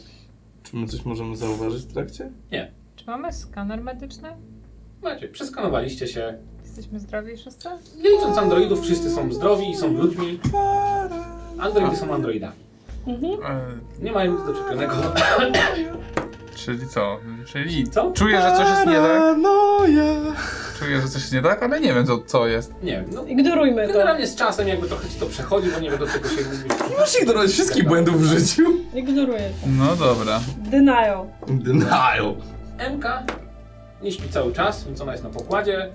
Czy my coś możemy zauważyć w trakcie? Nie. Czy mamy skaner medyczny? Macie, przeskanowaliście się. Jesteśmy zdrowi wszyscy? Nie licząc androidów, wszyscy są zdrowi i są ludźmi. Androidy są androidami. Mhm. Nie mają nic do czepionego. Czyli co? Czyli co? Czuję, że coś jest nie tak. Czuję, że coś jest nie tak, ale nie wiem co, co jest. Nie wiem, no ignorujmy to. Generalnie z czasem jakby trochę ci to przechodzi, bo nie wiem do czego się mówi. Nie możesz ignorować wszystkich tak błędów w życiu. Ignoruję to. No dobra. Denial. Denial. Emka nie śpi cały czas, więc ona jest na pokładzie.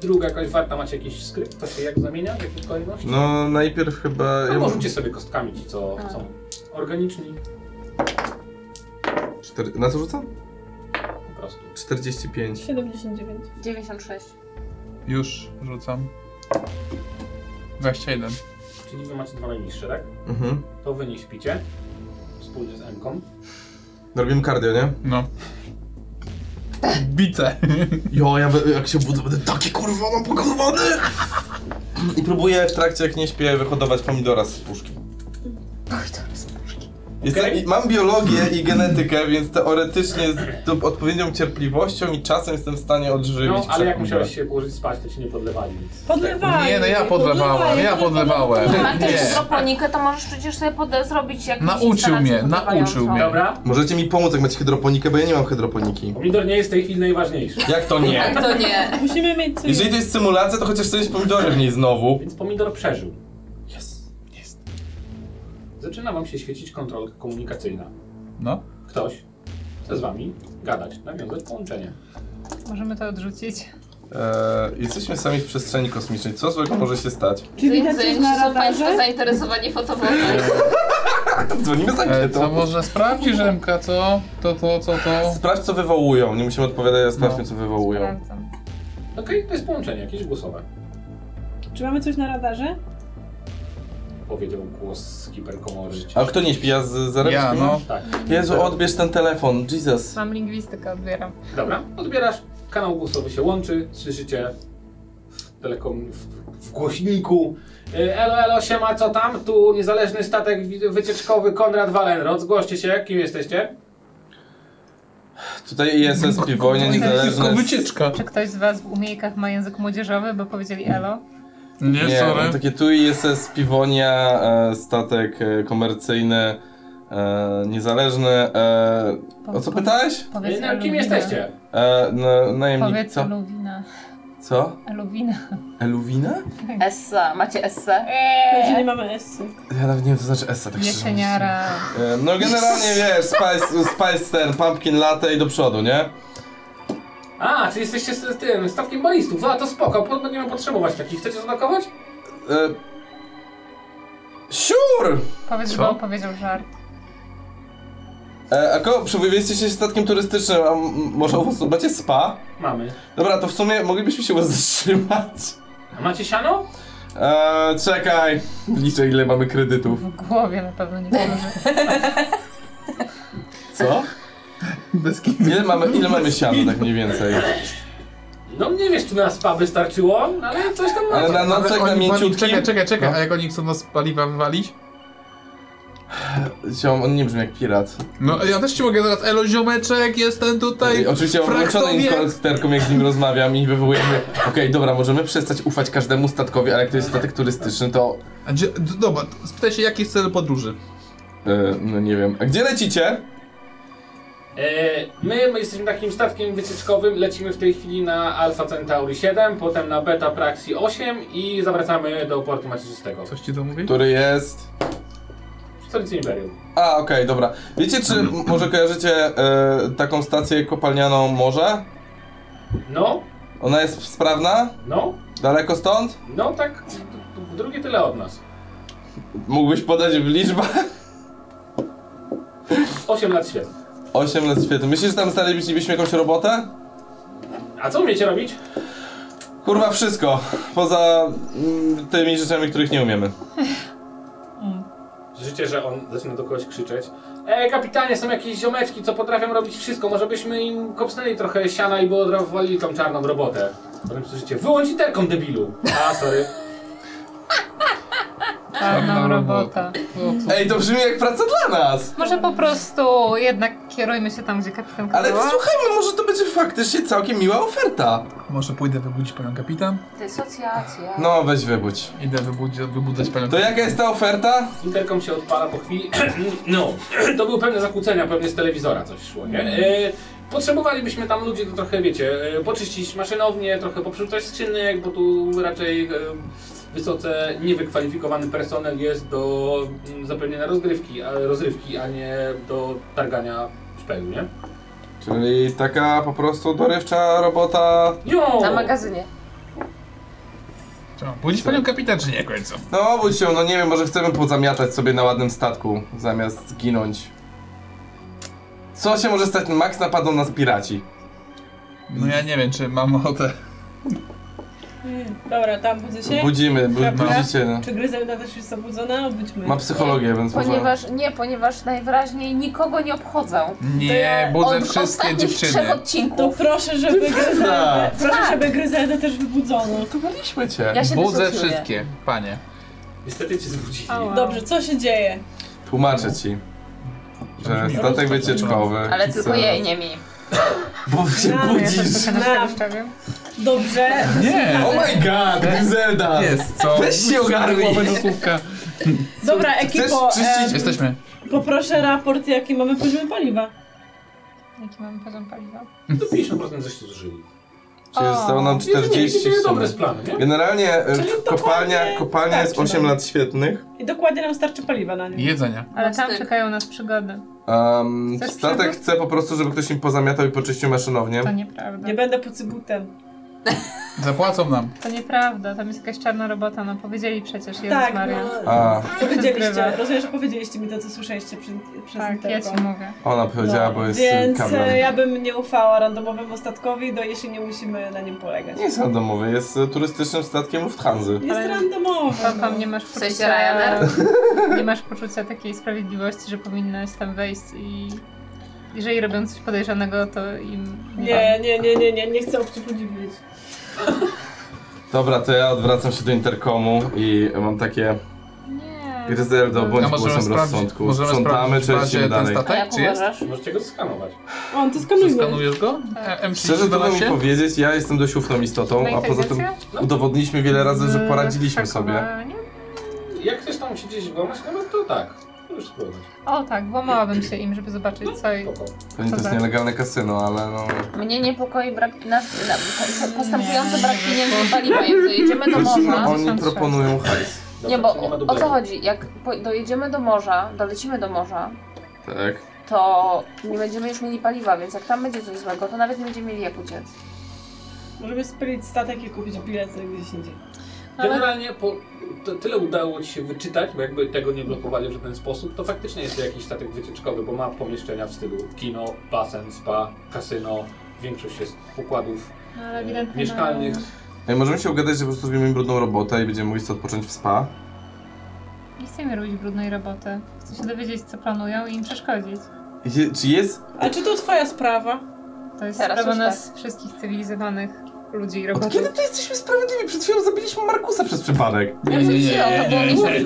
Druga jakaś warta, macie jakiś skrypt? To się jak zamienia? W jakiej kolejności? No najpierw chyba... No, ja może rzućcie sobie kostkami ci, co A. są organiczni. Cztery... Na co rzucam? Po prostu. czterdzieści pięć. siedemdziesiąt dziewięć. dziewięćdziesiąt sześć. Już rzucam. dwadzieścia jeden. Czyli wy macie dwa najniższe, tak? Mhm. To wy nie śpicie. Wspólnie z Emką. Robimy cardio, nie? No. Bicę. Jo, ja jak się budzę, będę taki kurwa, mam pokurwany! I próbuję w trakcie, jak nie śpię, wyhodować pomidora z puszki. Pomidora z puszki. Okay. Jestem, mam biologię i genetykę, więc teoretycznie z odpowiednią cierpliwością i czasem jestem w stanie odżywić. No, ale jak musiałeś się położyć spać, to ci nie podlewali. Podlewali! Nie, no ja podlewałem, podlewali, ja podlewałem. Jak masz hydroponikę, to możesz przecież sobie pode zrobić jakieś... Nauczył mnie, nauczył mnie. Dobra. Możecie mi pomóc, jak macie hydroponikę, bo ja nie mam hydroponiki. Pomidor nie jest w tej chwili najważniejszy. Jak to nie? Jak to nie? Musimy mieć coś... Jeżeli to jest symulacja, to chociaż coś pomidory w niej znowu. Więc pomidor przeżył. Zaczyna wam się świecić kontrola komunikacyjna. No. Ktoś chce z wami gadać, nawiązać połączenie. Możemy to odrzucić. Eee, jesteśmy sami w przestrzeni kosmicznej. Co złego może się stać? Czy widać są Państwo zainteresowani fotowoltaiką? Dzwonimy za eee, to. Co może sprawdzić, Rzemka, co? To, to, co, to? Sprawdź, co wywołują. Nie musimy odpowiadać, ale sprawdźmy, no, co wywołują. Sprawdzam. Okej, okay, to jest połączenie jakieś głosowe. Czy mamy coś na radarze? Powiedział głos z hiperkomory. A kto nie śpi? Ja z zarem? Ja, no. Tak. Jezu, odbierz ten telefon, Jesus. Mam lingwistykę, odbieram. Dobra, odbierasz, kanał głosowy się łączy, słyszycie w, telekom, w, w głośniku. Elo, elo, siema, co tam? Tu niezależny statek wycieczkowy Konrad Wallenrod. Zgłoście się, kim jesteście? Tutaj I S S P Pivonia, niezależna wycieczka. Czy ktoś z was w umiejkach ma język młodzieżowy, bo powiedzieli elo? Nie, nie sorry. Takie tu I S S P Pivonia, e, statek e, komercyjny, e, niezależny. E, o co pytałeś? Powiedz no, kim jesteście? E, no, najemnik, powiedz co? Eluwina. Co? Eluwina. Eluwina? Essa. Macie essę? Eee. Nie mamy essy. Ja nawet nie wiem, co znaczy essa. Tak Jesieniara. E, no generalnie wiesz, spice, spice ten, pumpkin latte i do przodu, nie? A, czy jesteście z tym stawkiem balistów? A to spoko, podobno będziemy potrzebować takich. Chcecie znakować? E... Sure! Powiedz, co? Bo on powiedział żart. E, a ko, jesteście statkiem turystycznym, a może u was macie spa? Mamy. Dobra, to w sumie moglibyśmy się zatrzymać. A macie siano? E, czekaj, liczę ile mamy kredytów. W głowie na pewno nie może. Co? Ile mamy, ile mamy siano tak mniej więcej? No nie wiesz, czy na spa wystarczyło, ale coś tam macie. Ale na nocek na mięciutki... Czekaj, czekaj, czekaj, no. A jak oni chcą nas paliwa wywalić? Ziom, on nie brzmi jak pirat. No ja też ci mogę zaraz, elo ziomeczek, jestem tutaj, okay, oczywiście mam włączoną interkom, jak z nim rozmawiam i wywołujemy... Okej, okay, dobra, możemy przestać ufać każdemu statkowi, ale jak to jest statek turystyczny, to... A gdzie, dobra, spytaj się, jaki jest cel podróży? Yy, no nie wiem. A gdzie lecicie? My, my jesteśmy takim statkiem wycieczkowym, lecimy w tej chwili na Alpha Centauri siedem, potem na Beta Praxi osiem i zawracamy do portu macierzystego. Coś ci to mówi? Który jest... W stolicy Imperium. A, okej, okay, dobra. Wiecie, czy może kojarzycie e, taką stację kopalnianą Morze? No. Ona jest sprawna? No. Daleko stąd? No tak, w drugie tyle od nas. Mógłbyś podać w liczbach? osiem lat świetnych. osiem lat świetnych. Myślisz, że tam znaleźlibyśmy jakąś robotę? A co umiecie robić? Kurwa wszystko, poza mm, tymi rzeczami, których nie umiemy. Życie, że on zaczyna do kogoś krzyczeć. E, kapitanie, są jakieś ziomeczki, co potrafią robić wszystko. Może byśmy im kopsnęli trochę siana i by odwalili tą czarną robotę. Potem słyszycie, wyłącz literką, debilu! A, sorry. Czarna robota. Ej, to brzmi jak praca dla nas! Może po prostu jednak kierujmy się tam, gdzie kapitan kazała. Ale słuchajmy, może to będzie faktycznie całkiem miła oferta. Może pójdę wybudzić panią kapitan? Dysocjacja. No, weź wybudź. Idę wybudź, wybudzać panią kapitan. To jaka jest ta oferta? Interkom się odpala po chwili. No, to były pewne zakłócenia, pewnie z telewizora coś szło, nie? E, potrzebowalibyśmy tam ludzi, to trochę, wiecie, poczyścić maszynownię, trochę poprzerzucać skrzynek, bo tu raczej... E, wysoce niewykwalifikowany personel jest do zapewnienia rozgrywki, a, rozrywki, a nie do targania szpelu, nie? Czyli taka po prostu dorywcza robota... Jo! Na magazynie. Co, budzić panią kapitan, czy nie końcu? No budź się, no nie wiem, może chcemy pozamiatać sobie na ładnym statku, zamiast zginąć. Co się może stać? Max napadną nas piraci. No ja nie wiem, czy mam ochotę. Hmm, dobra, tam budzę się. Budzimy, bu budzicie. No. Czy Gryzelda też jest obudzona? Obudźmy. Ma psychologię, nie, więc ponieważ może... Nie, ponieważ najwyraźniej nikogo nie obchodzą. Nie, budzę od wszystkie dziewczyny. To proszę, żeby Gryzelda, proszę, tak. żeby Gryzelda też wybudzono. To byliśmy cię. Ja się budzę wszystkie, panie. Niestety cię zbudzili. Wow. Dobrze, co się dzieje? Tłumaczę ci, że statek wycieczkowy... Ale tylko jej, nie mi. Bo się no, budzisz. Ja dobrze. Nie. Oh my god, Gryzelda. Jest co? Weź się ogarnij. Dobra, ekipo. Em, Jesteśmy. Poproszę raport, jaki mamy poziom paliwa. Jaki mamy poziom paliwa? To pięćdziesiąt procent żeście zużyli. Czyli zostało nam czterdzieści. Dobre plany, nie? Generalnie kopalnia, kopalnia jest osiem lat świetnych. I dokładnie nam starczy paliwa na nie. Jedzenia. Ale tam czekają nas przygody. Um, statek chce po prostu, żeby ktoś im pozamiatał i poczyścił maszynownię. To nieprawda. Nie będę pucybutem. Zapłacą nam. To nieprawda, tam jest jakaś czarna robota, no powiedzieli przecież, Jezus tak, Maria. No, a. Powiedzieliście, rozumiem, że powiedzieliście mi to, co słyszeliście przy, przez tak, tego. Ja ci mówię. Ona powiedziała, no, bo jest więc kamera. Ja bym nie ufała randomowemu statkowi, do jeśli nie musimy na nim polegać. Nie jest randomowy, jest turystycznym statkiem Lufthansa. Jest ale randomowy. Pam, Pam, nie masz poczucia, w sensie Ryanair. Nie masz poczucia takiej sprawiedliwości, że powinnaś tam wejść i... Jeżeli robią coś podejrzanego, to im... Nie, nie, nie, nie, nie, nie chcę obcych ludzi widzieć. Dobra, to ja odwracam się do interkomu i mam takie... Nie... Gryzeldo, bądź głosem rozsądku. Możemy sprzątamy, czy idziemy dalej. Statek, jak czy jest? Możecie go skanować. On to skanuje. Skanujesz go? E Szczerze to mi powiedzieć, ja jestem dość ufną istotą, a poza tym udowodniliśmy wiele razy, że poradziliśmy sobie. Jak chcesz tam się gdzieś włamać, to tak. O tak, włamałabym się im, żeby zobaczyć co i... Pewnie to jest nielegalne kasyno, ale no... Mnie niepokoi brak... Postępujący brak pieniędzy paliwa, jak dojedziemy do morza... Oni proponują hajs. Nie, bo o co chodzi? Jak dojedziemy do morza, dolecimy do morza... Tak. To nie będziemy już mieli paliwa, więc jak tam będzie coś złego, to nawet nie będziemy mieli jak uciec. Możemy spylić statek i kupić bilet gdzieś indziej. Generalnie po, to, tyle udało ci się wyczytać, bo jakby tego nie blokowali w żaden sposób, to faktycznie jest to jakiś statek wycieczkowy, bo ma pomieszczenia w stylu kino, basen, spa, kasyno, większość jest pokładów e, mieszkalnych. No, możemy się ugadać, że po prostu zrobimy brudną robotę i będziemy musieli odpocząć w spa? Nie chcemy robić brudnej roboty. Chcę się dowiedzieć, co planują i im przeszkodzić. Je, czy jest? A czy to twoja sprawa? To jest teraz sprawa nas tak. Wszystkich cywilizowanych. Ludzi i roboty. Od kiedy to jesteśmy sprawiedliwi? Przed chwilą zabiliśmy Markusa przez przypadek. Nie, nie, nie, nie,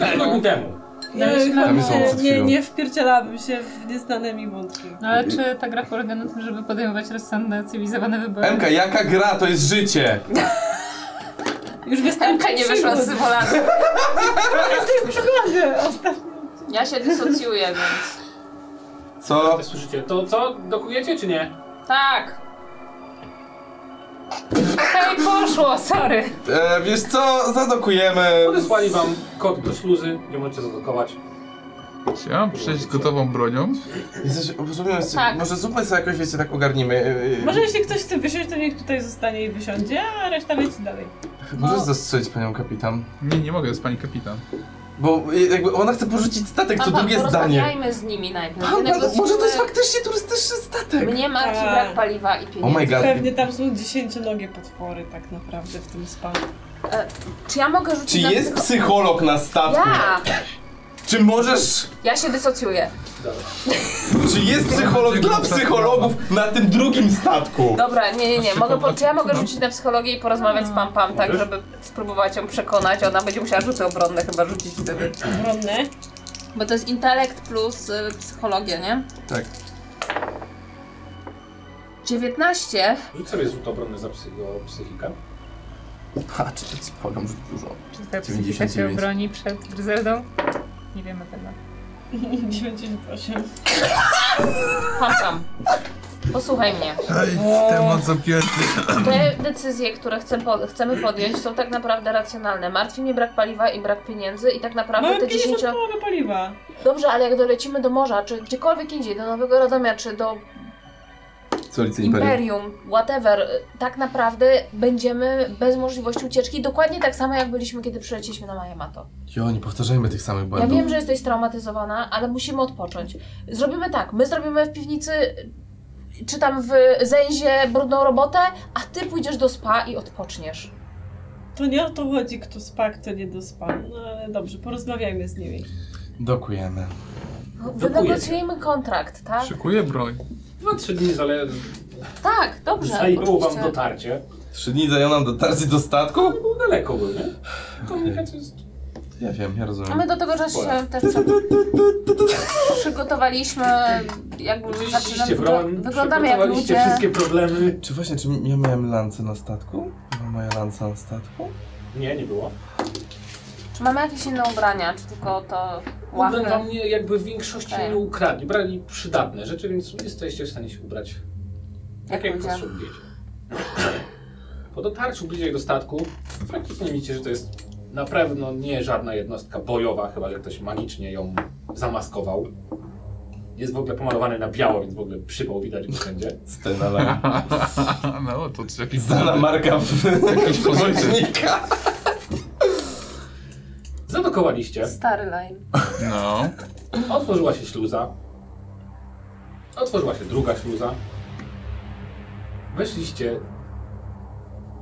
nie, nie, nie, nie wpierdzielałabym się w nieznane mi wątki. No ale czy ta gra polega na tym, żeby podejmować rozsądne, cywilizowane wybory? Emka, jaka gra? To jest życie! Już wystarczy Emka nie wyszła z symulacji. Ja jestem w przygodzie, ostatnio. Ja się dysocjuję, więc... Co? Też słyszycie. To co? Dokujecie czy nie? Tak. Hej, poszło, sorry. E, wiesz co? Zadokujemy. Podesłali wam kod do śluzy, nie możecie zadokować. Chciałem przejść gotową bronią. Jesteś, rozumiem, tak. Może zupę sobie jakoś, wiecie, tak ogarnimy. Może jeśli ktoś chce wysiąść, to niech tutaj zostanie i wysiądzie, a reszta leci dalej. Możesz zastrzelić panią kapitan? Nie, nie mogę, jest pani kapitan. Bo jakby ona chce porzucić statek, co drugie zdanie. Porozmawiajmy z nimi najpierw. Pan, pan, może to jest faktycznie turystyczny statek? Mnie martwi brak paliwa i pieniędzy. Oh Pewnie tam są dziesięcionogie potwory tak naprawdę w tym spa. E, czy ja mogę rzucić Czy na jest psycho psycholog na statku? Ja. Czy możesz... Ja się dysocjuję. Czy jest psycholog dla psychologów na tym drugim statku? Dobra, nie, nie, nie. Mogę po, czy ja mogę rzucić na psychologię i porozmawiać z Pam Pam, tak, żeby spróbować ją przekonać? Ona będzie musiała rzuty obronne chyba rzucić wtedy. Obronne? Bo to jest intelekt plus y, psychologia, nie? Tak. dziewiętnaście. Rzuć sobie rzut obronny za psy, psychikę. Ha, czy to jest program dużo? Czy ta psychika się obroni przed Gryzeldą? Nie wiemy tego. dziewięćdziesiąt osiem. Pam Pam, posłuchaj mnie. Ej, temat zapięty. Te decyzje, które chcę po, chcemy podjąć, są tak naprawdę racjonalne. Martwi mnie brak paliwa i brak pieniędzy i tak naprawdę Mamy te dziesięć... Mamy połowę paliwa. Dobrze, ale jak dolecimy do morza, czy gdziekolwiek indziej, do Nowego Radomia, czy do... Stolicy Imperium. Imperium, whatever, tak naprawdę będziemy bez możliwości ucieczki, dokładnie tak samo jak byliśmy, kiedy przyleciliśmy na Yamato. Jo, nie powtarzajmy tych samych błędów. Ja wiem, że jesteś straumatyzowana, ale musimy odpocząć. Zrobimy tak, my zrobimy w piwnicy, czy tam w Zęzie brudną robotę, a ty pójdziesz do spa i odpoczniesz. To nie o to chodzi, kto spa, kto nie do spa, no ale dobrze, porozmawiajmy z nimi. Dokujemy. Wynegocjujemy kontrakt, tak? Szykuję broń. Dwa, trzy dni zale... Tak, dobrze. Zajęło wam dotarcie. Trzy dni zajęło nam dotarcie do statku? No, był daleko był, nie? Komunikacja jest... Ja wiem, ja rozumiem. A my do tego czasu się też przygotowaliśmy, jakby zaczynamy, wyglądamy jak ludzie. Wszystkie problemy. Czy właśnie, czy ja miałem lancę na statku? Była moja lanca na statku? Nie, nie było. Czy mamy jakieś inne ubrania, czy tylko to... Ubrań wam nie, jakby w większości nie ukradli, brali przydatne rzeczy, więc nie jesteście w stanie się ubrać. Jak jak potrzebujecie. Po dotarciu bliżej do statku, praktycznie widzicie, że to jest na pewno nie żadna jednostka bojowa, chyba że ktoś magicznie ją zamaskował. Jest w ogóle pomalowany na biało, więc w ogóle przypał widać go wszędzie. Stena No to czy jakiś znana marka jakiegoś pożytnika. Zadokowaliście. Stary line. No. Otworzyła się śluza. Otworzyła się druga śluza. Weszliście,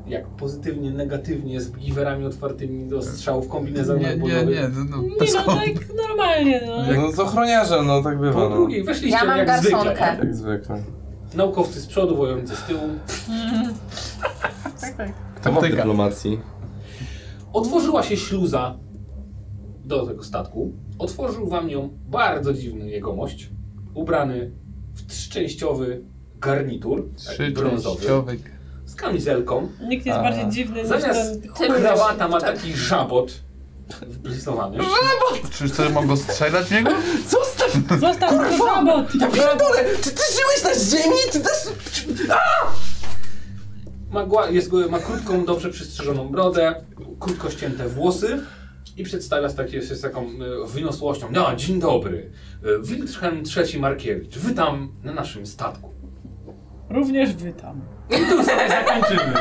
jak pozytywnie, negatywnie, z giwerami otwartymi do strzałów, kombinezonów płynowych. Nie, nie, nie. No, nie no, tak normalnie, no. Jak... no z ochroniarzem, no tak bywa. Po drugiej weszliście ja mam jak garsonkę. zwykle. Jak zwykle. Naukowcy z przodu, wojownicy z tyłu. Tak, tak. Kto ma dyplomacji? Otworzyła się śluza do tego statku. Otworzył wam ją bardzo dziwny jegomość, ubrany w trzczęściowy garnitur, taki brązowy, z kamizelką. Nikt jest A. bardziej dziwny. Zamiast krawata ma taki żabot wblizowany. Żabot! Czy to mogę strzelać w niego? Zostaw! Zostaw ten żabot! Ja pierdolę! Czy ty żyłeś na ziemi? Ty też... Ma, jest, ma krótką, dobrze przystrzyżoną brodę, krótko ścięte włosy i przedstawia się z, z taką wyniosłością. No, dzień dobry. Wilhelm trzeci Markiewicz. Witam na naszym statku. Również witam. I tu sobie zakończymy.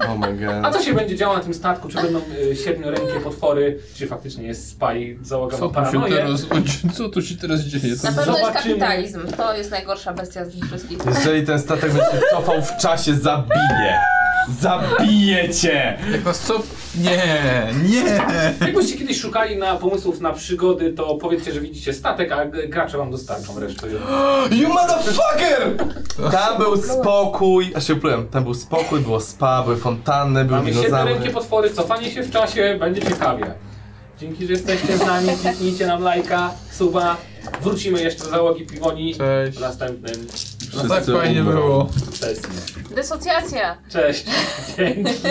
Oh my God. A co się będzie działo na tym statku? Czy będą y, siedmiorękie potwory? Czy faktycznie jest spa i załoga ma paranoję? Teraz, o, co tu się teraz dzieje? Na pewno jest kapitalizm. To jest najgorsza bestia z nich wszystkich. Jeżeli ten statek będzie się cofał w czasie, zabije. Zabije cię! Jak nas co? Nie, nie! Jakbyście kiedyś szukali na pomysłów na przygody, to powiedzcie, że widzicie statek, a gracze wam dostarczą resztę. You motherfucker! Tam był spokój, a się plułem. Tam był spokój, było spa, były fontanny, były dinozaury. Mamy siedmiorękie potwory, cofanie się w czasie, będzie ciekawie. Dzięki, że jesteście z nami, kliknijcie nam lajka, suba. Wrócimy jeszcze do załogi Pivonii. Cześć. W następnym. No tak fajnie było. Cześć. Dysocjacja. Cześć. Dzięki.